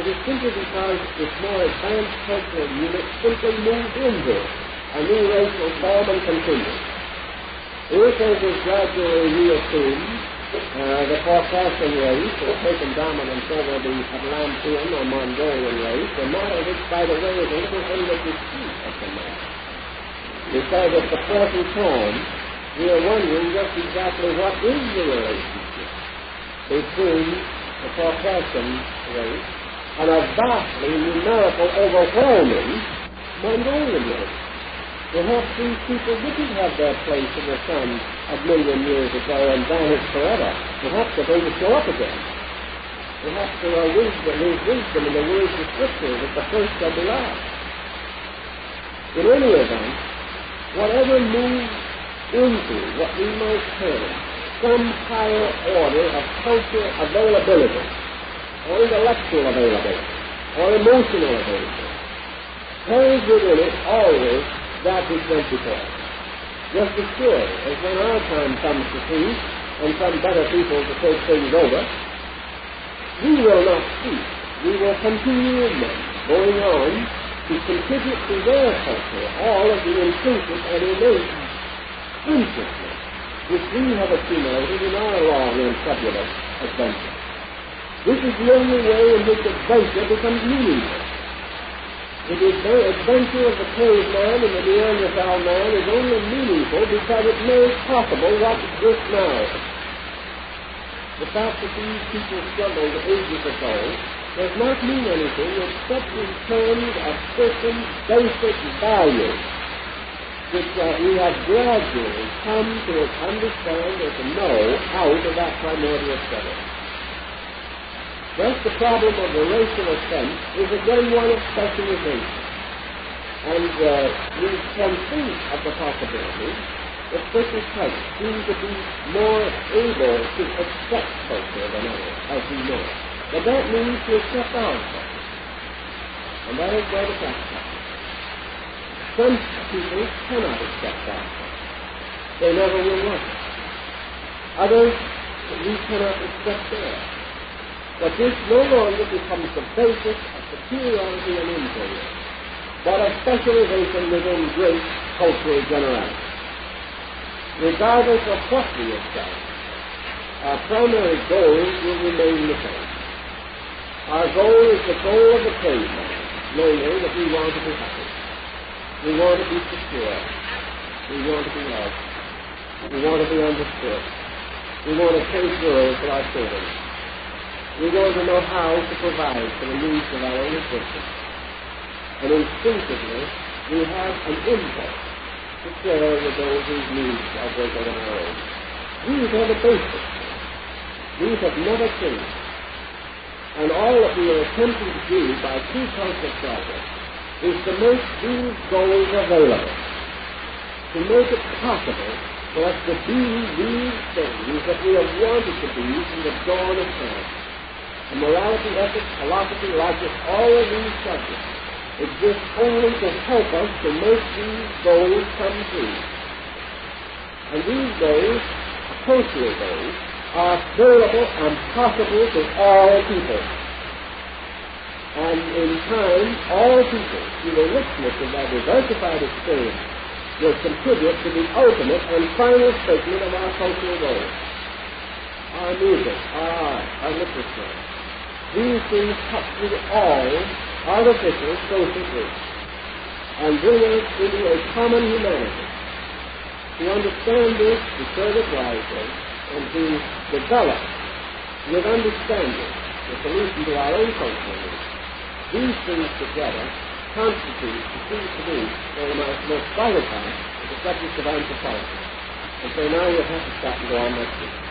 It is simply because its more advanced cultural unit simply moved into a new racial form and continued. If, as is gradually reassumed, uh, the Caucasian race has taken dominance over the Atlantean or Mongolian race, the matter is by the way of everything that we see at the moment. Because at the present time, we are wondering just exactly what is the relationship between the Caucasian race and a vastly numerical, overwhelming Mongolian race. Perhaps these people didn't have their place in the sun a million years ago and vanished forever. Perhaps they're going to show up again. Perhaps there are wisdom, there's wisdom in the words of Scripture that the first shall be last. In any event, whatever moves into what we might call some higher order of cultural availability, or intellectual availability, or emotional availability, carries within it always that which went before. Just as surely as when our time comes to peace, and some better people to take things over, we will not cease. We will continue going on to contribute to their culture all of the intrinsic and innate consciousness which we have accumulated in our long and fabulous adventure. This is the only way in which adventure becomes meaningful. It is the adventure of the caveman and the Neanderthal man is only meaningful because it makes possible what exists now. The fact that these people struggled ages ago does not mean anything except in terms of certain basic values which uh, we have gradually come to understand or to know out of that primordial struggle. Thus the problem of the racial offense is again one of specialization, and uh, we can think of the possibility that certain types seem to be more able to accept culture than others, as we know it. But that means to accept our culture, and that is where the fact comes. Some people cannot accept our culture. They never will want it. Others, we cannot accept theirs. But this no longer becomes the basis of superiority and inferiority, but a specialization within great cultural generalities. Regardless of what we accept, our primary goal will remain the same. Our goal is the goal of the caveman, namely that we want to be happy, we want to be secure, we want to be loved, we want to be understood, we want a safe world for our children, we want to know how to provide for the needs of our own existence, and instinctively we have an impulse to share with those whose needs are greater than our own. These are the basics. These have never changed. And all that we are attempting to do by true culture progress is to make these goals available, to make it possible for us to be these things that we have wanted to be from the dawn of time. And morality, ethics, philosophy, logic, all of these subjects exist only to help us to make these goals come true. And these goals, cultural goals, are available and possible to all people. And in time, all people, through the richness of their diversified experience, will contribute to the ultimate and final statement of our cultural goals. Our music, our art, our literature, these things touch with all artificial social groups and bring us into a common humanity. To understand this, to serve it wisely, and to develop with understanding the solution to our own culture. These things together constitute, it seems to me, the most vital part of the subject of anthropology. And so now we'll have to stop and go on next week.